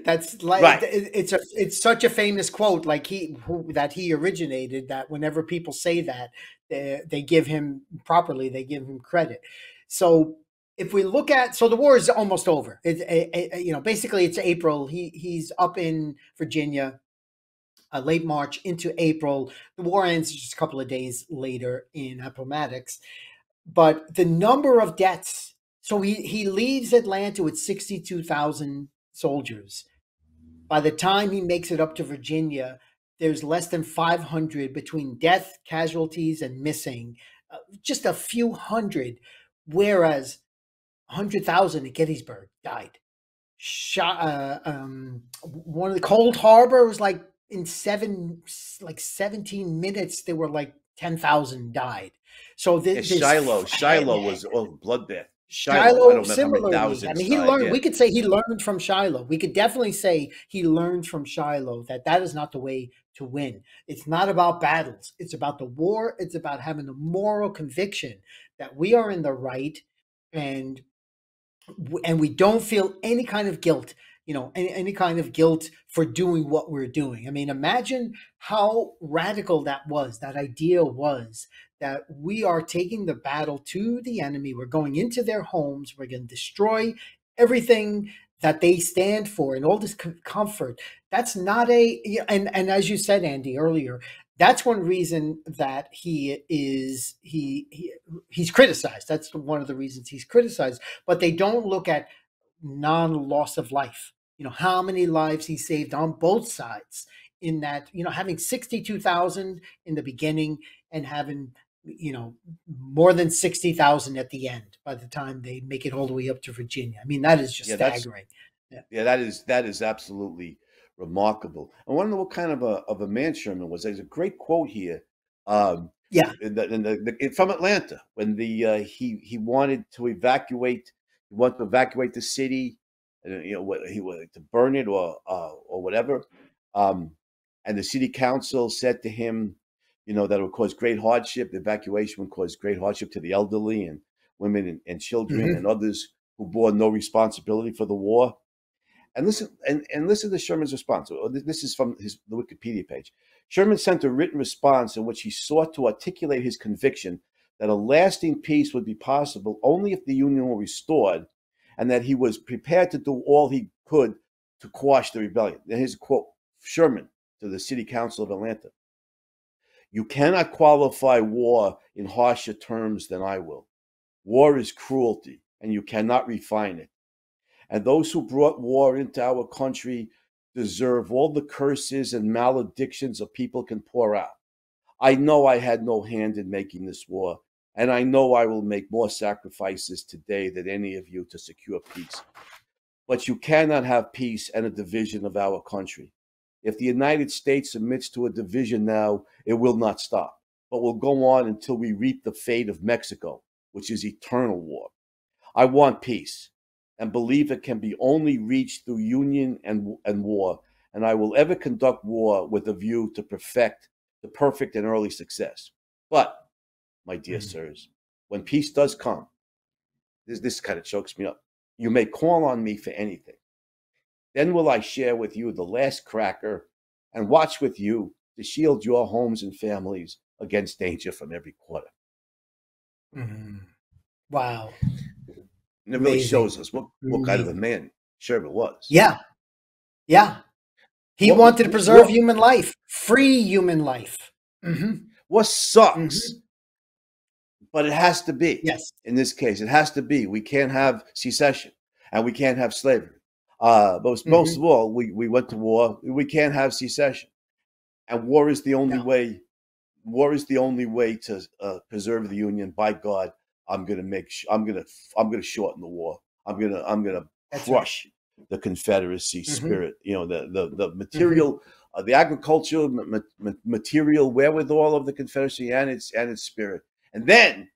That's like it's such a famous quote, like that he originated. That whenever people say that, they give him credit. So if we look at, so the war is almost over. You know, basically it's April. He's up in Virginia. Late March into April. The war ends just a couple of days later in Appomattox. But the number of deaths, so he leaves Atlanta with 62,000 soldiers. By the time he makes it up to Virginia, there's less than 500 between death, casualties, and missing. Just a few hundred, whereas 100,000 at Gettysburg died. One of the Cold Harbor was like, in 17 minutes, there were like 10,000 died. So Shiloh was bloodbath. Shiloh similarly. I mean, he learned. Yeah. We could say he learned from Shiloh. We could definitely say he learned from Shiloh that is not the way to win. It's not about battles. It's about the war. It's about having a moral conviction that we are in the right, and we don't feel any kind of guilt. You know, any kind of guilt for doing what we're doing. I mean, imagine how radical that was, that idea was that we are taking the battle to the enemy. We're going into their homes. We're going to destroy everything that they stand for and all this comfort. That's not a, and as you said, Andy, earlier, that's one reason that he's criticized. That's one of the reasons he's criticized, but they don't look at non-loss of life. You know, how many lives he saved on both sides in that, you know, having 62,000 in the beginning and having, you know, more than 60,000 at the end by the time they make it all the way up to Virginia. I mean, that is just staggering. Yeah, that is absolutely remarkable. I wonder what kind of a man Sherman was. There's a great quote here. From Atlanta, when he wanted to evacuate, the city, and, you know, what he wanted to burn it or whatever. And the city council said to him, you know, that would cause great hardship. The evacuation would cause great hardship to the elderly and women and children mm-hmm. and others who bore no responsibility for the war. And listen to Sherman's response. This is from the Wikipedia page. Sherman sent a written response in which he sought to articulate his conviction that a lasting peace would be possible only if the Union were restored, and that he was prepared to do all he could to quash the rebellion. And here's a quote, Sherman to the City Council of Atlanta. "You cannot qualify war in harsher terms than I will. War is cruelty, and you cannot refine it. And those who brought war into our country deserve all the curses and maledictions a people can pour out. I know I had no hand in making this war, and I know I will make more sacrifices today than any of you to secure peace. But you cannot have peace and a division of our country. If the United States submits to a division now, it will not stop, but will go on until we reap the fate of Mexico, which is eternal war. I want peace, and believe it can be only reached through union and war, and I will ever conduct war with a view to perfect and early success. But, my dear sirs, when peace does come," this kind of chokes me up, "you may call on me for anything. Then will I share with you the last cracker and watch with you to shield your homes and families against danger from every quarter." Wow. And it really shows us what kind of a man Sherman was. Yeah. Yeah. He wanted to preserve human life, free human life. What sucks, but it has to be. Yes. In this case, it has to be. We can't have secession and we can't have slavery. Most of all, we went to war. We can't have secession. And war is the only way. War is the only way to preserve the Union. By God, I'm gonna shorten the war. I'm gonna crush the Confederacy spirit. You know, the material, the agricultural material wherewithal of the Confederacy and its spirit. And then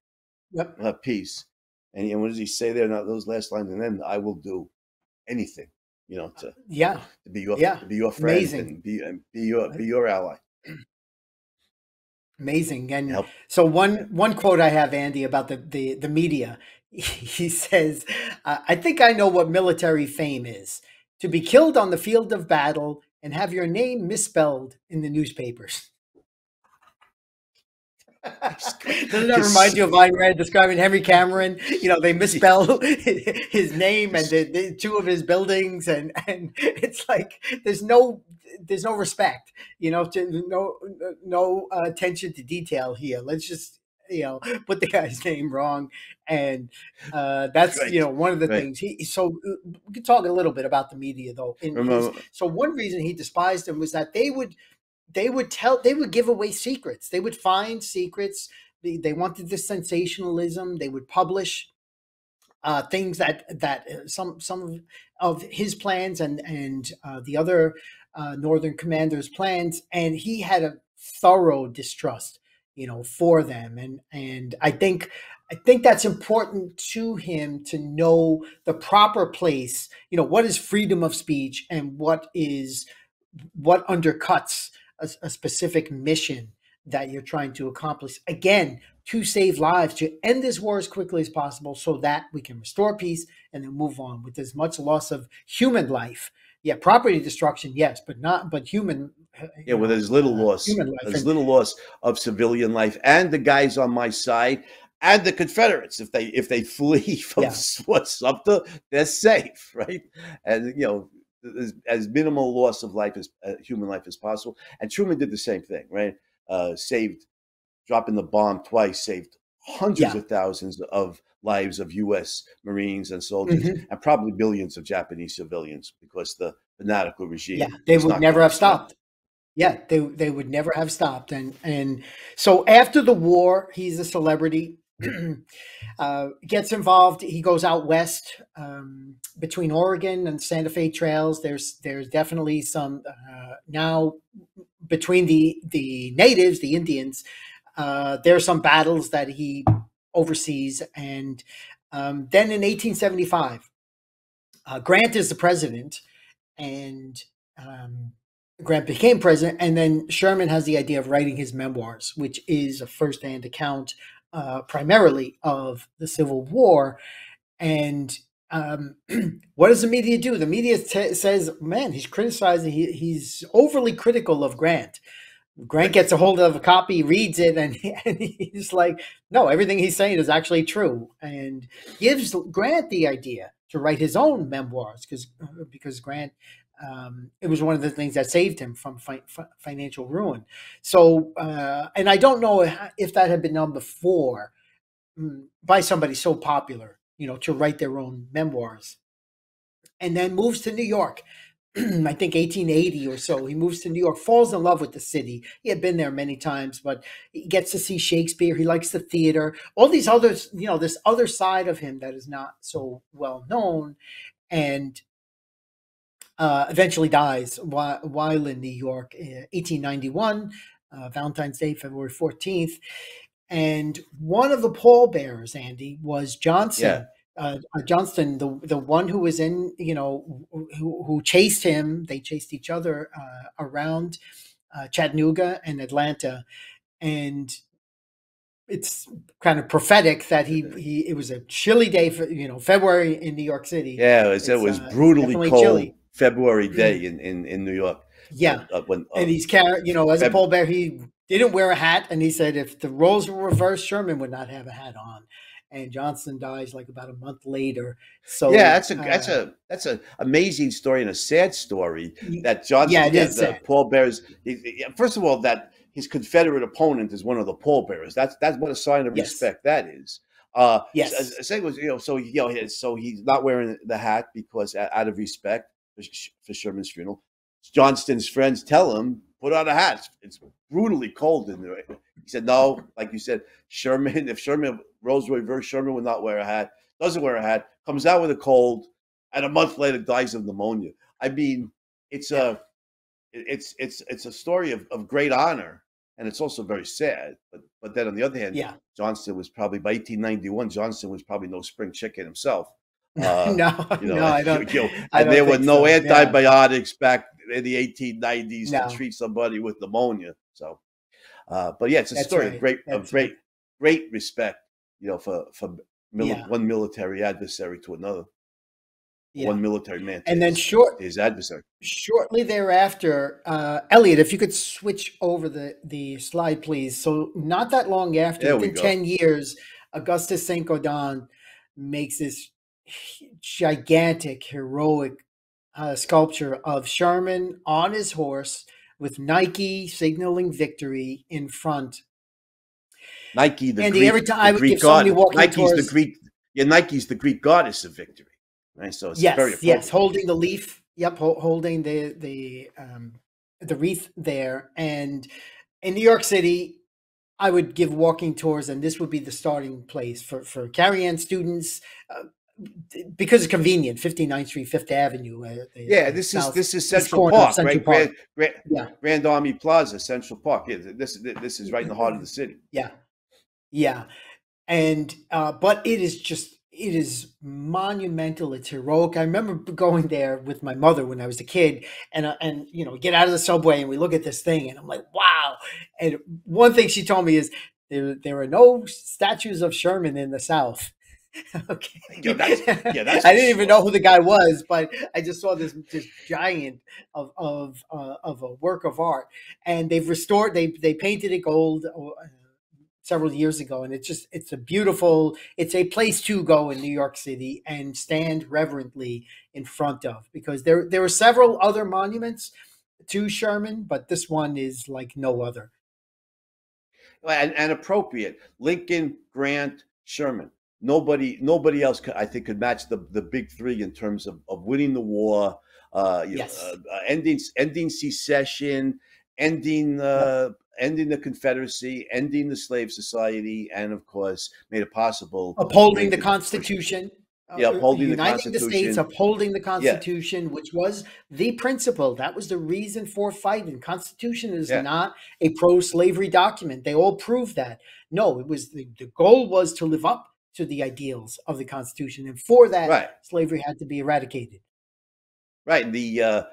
peace. And what does he say there? Now, those last lines. And then I will do anything, you know, to be your friend and be your ally. Amazing. And so one quote I have, Andy, about the media, he says, "I think I know what military fame is, to be killed on the field of battle and have your name misspelled in the newspapers." Doesn't that remind you of Ayn Rand describing Henry Cameron? You know, they misspell his name and the two of his buildings, and it's like there's no respect, you know, no attention to detail here. Let's just, you know, put the guy's name wrong, and that's right. You know, one of the things he. So we could talk a little bit about the media though. So one reason he despised them was that they would give away secrets. They would find secrets. They wanted this sensationalism. They would publish things that some of his plans and the other Northern commanders' plans. And he had a thorough distrust, you know, for them. And I think that's important to him, to know the proper place. You know, what is freedom of speech and what undercuts a specific mission that you're trying to accomplish, again, to save lives, to end this war as quickly as possible so that we can restore peace and then move on with as much loss of human life. Yeah, property destruction, yes, but human. Yeah, well, there's little loss. Human life. There's little loss of civilian life, and the guys on my side and the Confederates, if they flee from Fort Sumter, they're safe, right? And, you know, as minimal loss of life as human life as possible. And Truman did the same thing, right? Dropping the bomb twice, saved hundreds of thousands of lives of U.S. Marines and soldiers, and probably billions of Japanese civilians, because the fanatical regime. Yeah, they would never have stopped. Yeah, they would never have stopped. And so after the war, he's a celebrity, gets involved. He goes out west between Oregon and Santa Fe trails. There's definitely some now between the natives, the Indians. There's some battles that he oversees. And then in 1875, Grant is the president, and Grant became president, and then Sherman has the idea of writing his memoirs, which is a firsthand account primarily of the Civil War. And what does the media do? The media says, man, he's criticizing, he's overly critical of Grant. Grant gets a hold of a copy, reads it, and he's like, no, everything he's saying is actually true, and gives Grant the idea to write his own memoirs, because Grant, it was one of the things that saved him from financial ruin. So, and I don't know if that had been done before by somebody so popular, you know, to write their own memoirs. And then moves to New York, I think 1880 or so. He moves to New York, falls in love with the city. He had been there many times, but he gets to see Shakespeare. He likes the theater, all these others, you know, this other side of him that is not so well known. And eventually dies while in New York, 1891, Valentine's Day, February 14th. And one of the pallbearers, Andy, was Johnston. Yeah. Johnston, the one who was in, you know, who chased him. They chased each other around Chattanooga and Atlanta. And it's kind of prophetic that he it was a chilly day, for, you know, February in New York City. Yeah, it was brutally cold. Chilly. February day in New York. Yeah, and he's carrying, you know, as a pallbearer, he didn't wear a hat, and he said if the roles were reversed, Sherman would not have a hat on. And Johnston dies like about a month later. So yeah, that's a amazing story and a sad story that Johnston. Yeah, it is sad. Pallbearers. First of all, that his Confederate opponent is one of the pallbearers. That's what a sign of respect that is. Yes. Second was, you know, so he's not wearing the hat because out of respect for Sherman's funeral. Johnston's friends tell him, put on a hat, it's brutally cold in there. He said, no, like you said, Sherman, if Sherman rose reverse, Sherman would not wear a hat, doesn't wear a hat, comes out with a cold, and a month later dies of pneumonia. I mean, it's a story of great honor, and it's also very sad. But then on the other hand, Johnston was probably, by 1891, Johnston was probably no spring chicken himself. And there were no antibiotics back in the 1890s to treat somebody with pneumonia. So, but yeah, it's a story of great respect, you know, for one military adversary to another, one military man, and then his adversary. Shortly thereafter, Elliot, if you could switch over the slide, please. So, not that long after, within 10 years, Augustus St. Gaudens makes this gigantic, heroic sculpture of Sherman on his horse with Nike signaling victory in front. Nike, the Greek goddess. Nike's the Greek goddess of victory, right? So it's very appropriate. Yes, holding the leaf. Yep, holding the wreath there. And in New York City, I would give walking tours, and this would be the starting place for Carrie-Anne students. Because it's convenient, 59th Street, 5th Avenue. This is Central Park, right? Grand Army Plaza, Central Park. Yeah, this is right in the heart of the city. Yeah, and but it is monumental. It's heroic. I remember going there with my mother when I was a kid, and you know, get out of the subway and we look at this thing, and I'm like, wow. And one thing she told me is there are no statues of Sherman in the South. Okay. I didn't even know who the guy was, but I just saw this giant of a work of art, and they've restored. They painted it gold several years ago, and it's a beautiful. It's a place to go in New York City and stand reverently in front of, because there are several other monuments to Sherman, but this one is like no other. And appropriate. Lincoln, Grant, Sherman. Nobody else could, I think, could match the big three in terms of winning the war, ending secession, ending the Confederacy, ending the slave society, and of course made it possible upholding the Constitution. Yeah, upholding the Constitution. Uniting the states, upholding the Constitution, which was the principle. That was the reason for fighting. Constitution is not a pro-slavery document. They all proved that. No, it was the goal was to live up to the ideals of the Constitution, and for that, slavery had to be eradicated. Right, and the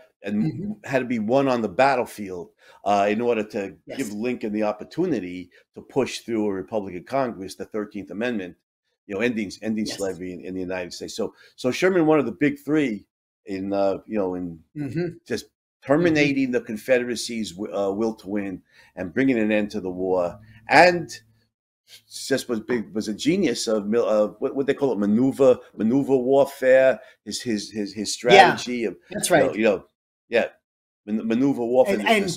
had to be won on the battlefield in order to give Lincoln the opportunity to push through a Republican Congress the 13th Amendment. You know, ending slavery in the United States. So Sherman, one of the big three, in just terminating the Confederacy's will to win and bringing an end to the war, and just was a genius of what they call it, maneuver warfare. His strategy of maneuver warfare and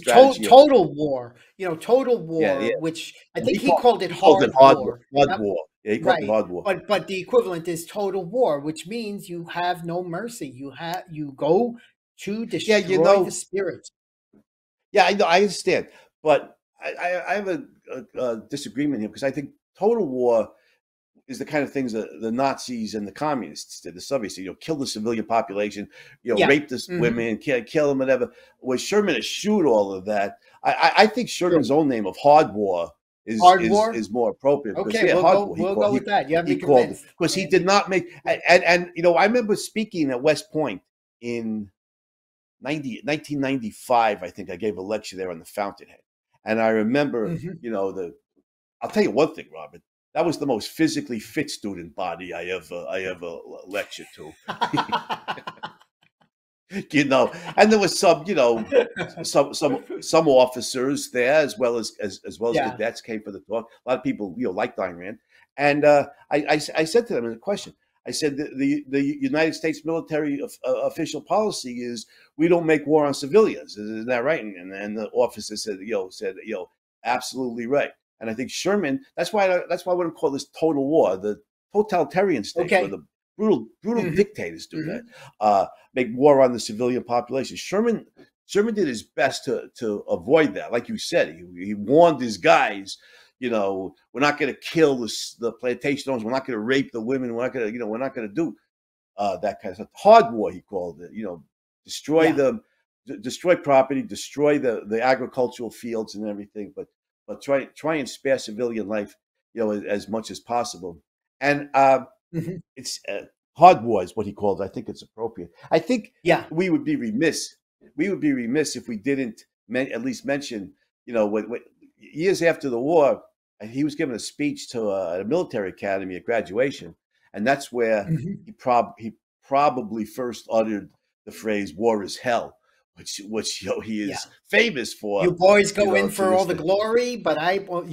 total war. You know, total war, which I think he called it hard war. Yeah, hard war. But the equivalent is total war, which means you have no mercy. You go to destroy the spirit. Yeah, I understand, but I have a disagreement here, because I think total war is the kind of things that the Nazis and the communists did, the Soviets, kill the civilian population, rape the women, kill them, whatever. Was Sherman to shoot all of that? I think Sherman's own name of hard war is more appropriate. Okay, we'll go with that. You have me convinced. Because he did not make and I remember speaking at West Point in 1995. I think I gave a lecture there on the Fountainhead, and I remember I'll tell you one thing, Robert. That was the most physically fit student body I ever lectured to. And there was some, some officers there, as well as cadets came for the talk. A lot of people, liked Ayn Rand. And I said to them in a question, I said, the United States military official policy is we don't make war on civilians. Isn't that right? And the officer said, absolutely right. And I think Sherman, that's why I wouldn't call this total war. The totalitarian state, or the brutal dictators do that. Make war on the civilian population. Sherman did his best to avoid that. Like you said, he warned his guys, we're not going to kill the plantation owners. We're not going to rape the women. We're not going to, we're not going to do that kind of stuff. Hard war, he called it. Destroy property, destroy the agricultural fields and everything. But try and spare civilian life, as much as possible. And it's hard war is what he called it. I think it's appropriate. I think we would be remiss. We would be remiss if we didn't at least mention, years after the war, he was giving a speech to a military academy at graduation, and that's where he probably first uttered the phrase "war is hell," which he is famous for. You boys go in for all the glory, but I, but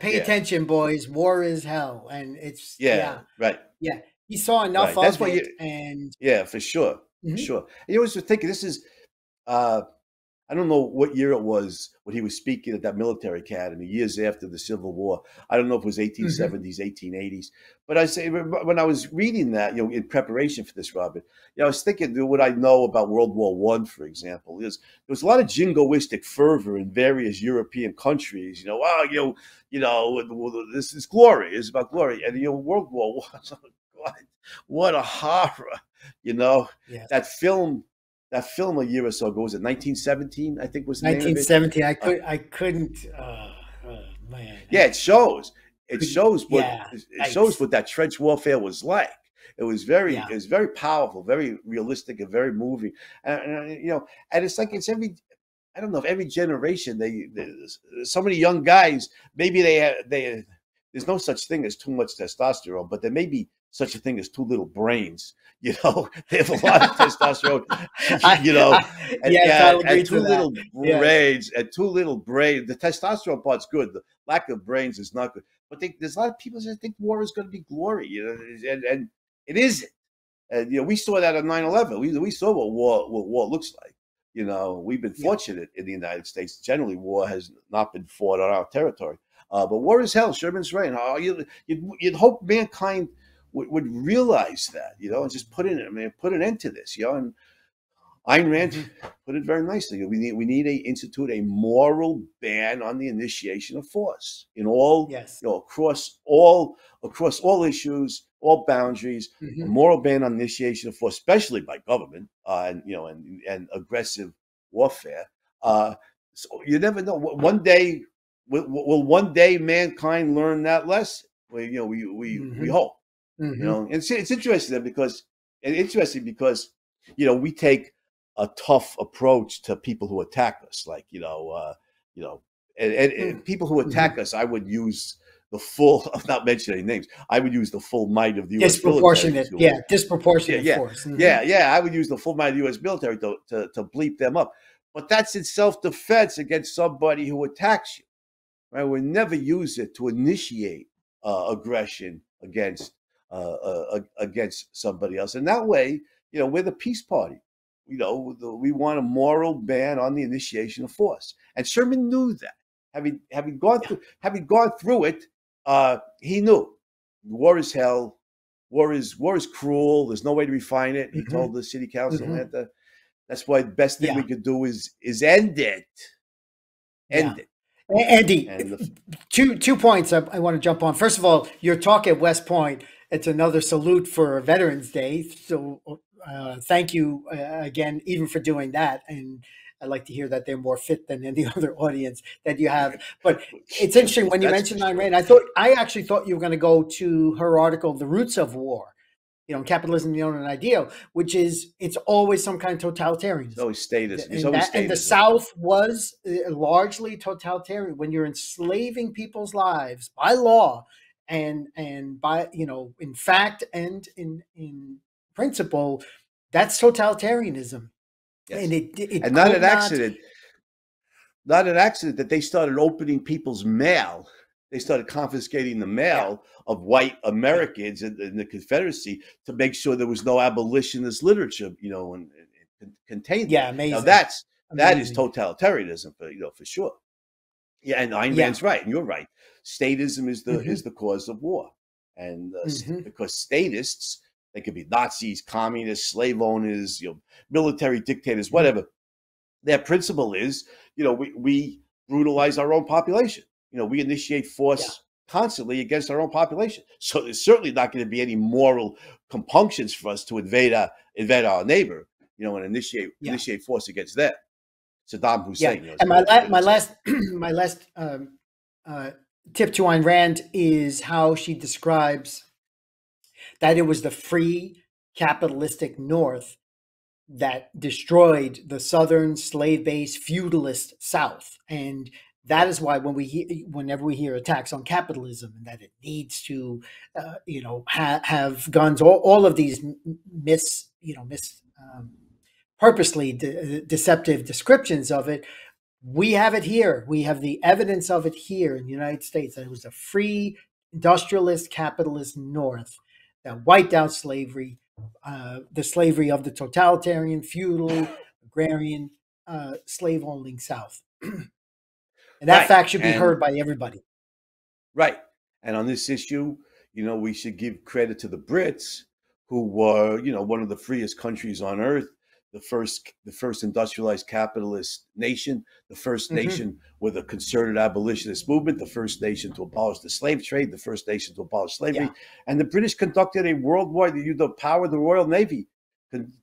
pay attention, boys. War is hell, and it's he saw enough of it, and for sure, sure. And you always were thinking this is, I don't know what year it was when he was speaking at that military academy, years after the Civil War. I don't know if it was 1870s, 1880s. But I say, when I was reading that, in preparation for this, Robert, I was thinking, what I know about World War I, for example, is there was a lot of jingoistic fervor in various European countries. This is glory. It's about glory. And World War I, oh God, what a horror! That film a year or so ago, was it 1917? I think was the name of it. 1917. I couldn't. Man. Yeah, it shows. It shows what shows what that trench warfare was like. It was very, it was very powerful, very realistic, and very moving. And and it's like it's every. I don't know if every generation so many young guys. Maybe they there's no such thing as too much testosterone, but there may be such a thing as two little brains. They have a lot of testosterone. And two little brains. The testosterone part's good. The lack of brains is not good. But there's a lot of people that think war is going to be glory. And it isn't. And we saw that on 9/11. We saw what war looks like. We've been fortunate in the United States. Generally, war has not been fought on our territory. But war is hell. Sherman's right. You'd hope mankind would realize that, you know, and just put an end to this, you know. And Ayn Rand put it very nicely. We need to institute a moral ban on the initiation of force in all, yes, you know, across all issues, all boundaries. Mm-hmm. A moral ban on initiation of force, especially by government, and you know, and aggressive warfare. So you never know. One day, will one day mankind learn that lesson? Well, you know, we hope. Mm-hmm. You know, and it's interesting because you know, we take a tough approach to people who attack us, like, you know, and people who attack us, I would use the full, I'm not mentioning names, I would use the full might of the U.S. disproportionate, military. Yeah, disproportionate, yeah, yeah, force. Mm-hmm. Yeah, yeah, I would use the full might of the U.S. military to bleep them up. But that's in self-defense against somebody who attacks you, right? We never use it to initiate aggression against somebody else. And that way, you know, we're the peace party. You know, we want a moral ban on the initiation of force, and Sherman knew that. Having gone through it, he knew war is hell, war is cruel. There's no way to refine it. He told the city council in Atlanta, "That's why the best thing we could do is end it, end it." Andy, and two points I want to jump on. First of all, your talk at West Point. It's another salute for Veterans Day. So. Thank you again, even for doing that. And I'd like to hear that they're more fit than any other audience that you have. But it's interesting when you mentioned Ayn Rand. I actually thought you were going to go to her article, "The Roots of War," you know, "Capitalism, the Owner and Ideal," which is it's always some kind of totalitarianism. It's always statism. And the South was largely totalitarian. When you're enslaving people's lives by law and by, you know, in fact and in principle, that's totalitarianism. Yes. And it not an accident, that they started opening people's mail. They started confiscating the mail of white Americans in the Confederacy to make sure there was no abolitionist literature, you know, and contained. Yeah, amazing. Now that is totalitarianism, for sure. Yeah, and Ayn Rand's right, and you're right. Statism is the cause of war, and because statists. They could be Nazis, communists, slave owners, you know, military dictators, whatever. Their principle is, you know, we brutalize our own population. You know, we initiate force constantly against our own population. So there's certainly not going to be any moral compunctions for us to invade our neighbor, you know, and initiate force against them. Saddam Hussein. Yeah. And my last tip to Ayn Rand is how she describes that it was the free capitalistic North that destroyed the Southern slave-based feudalist South. And that is why whenever we hear attacks on capitalism and that it needs to, you know, have guns, all of these purposely deceptive descriptions of it, we have it here. We have the evidence of it here in the United States, that it was a free industrialist capitalist North that wiped out slavery, the slavery of the totalitarian, feudal, agrarian, slave-owning South. And that fact should be heard by everybody. Right. And on this issue, you know, we should give credit to the Brits, who were, you know, one of the freest countries on earth, the first industrialized capitalist nation, the first nation with a concerted abolitionist movement, the first nation to abolish the slave trade, the first nation to abolish slavery. Yeah. And the British conducted a worldwide, the power of the Royal Navy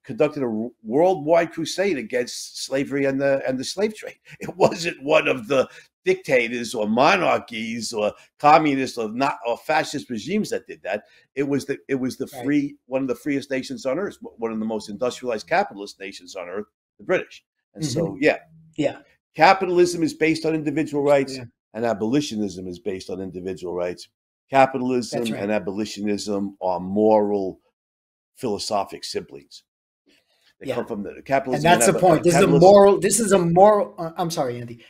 conducted a worldwide crusade against slavery and the slave trade. It wasn't one of the dictators or monarchies or communist or fascist regimes that did that. It was one of the freest nations on earth, one of the most industrialized capitalist nations on earth, the British. And so, capitalism is based on individual rights, and abolitionism is based on individual rights. Capitalism and abolitionism are moral, philosophic siblings. They come from the capitalism. And that's the point. This is a moral. I'm sorry, Andy.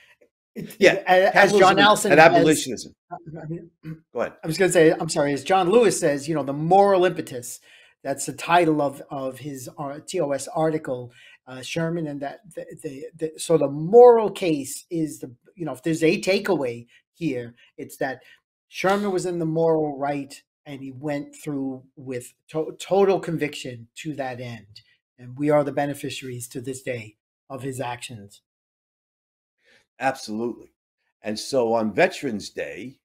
As John Allison and abolitionism. Go ahead. I was going to say, I'm sorry. As John Lewis says, you know, the moral impetus. That's the title of his TOS article, Sherman, and that so the moral case is the, you know, if there's a takeaway here. It's that Sherman was in the moral right, and he went through with total conviction to that end. And we are the beneficiaries to this day of his actions. Absolutely. And so on Veterans Day,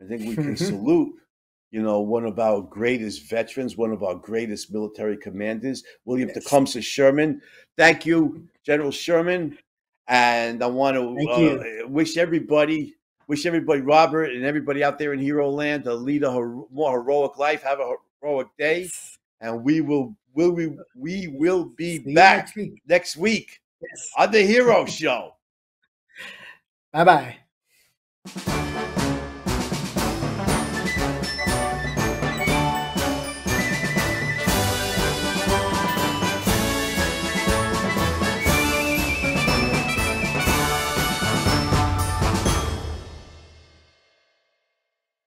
I think we can salute, you know, one of our greatest veterans, one of our greatest military commanders, William Tecumseh Sherman. Thank you, General Sherman. And I want to wish everybody, Robert, and everybody out there in Hero Land, to lead a more heroic life. Have a heroic day, and we will be back next week on the Hero Show. Bye bye.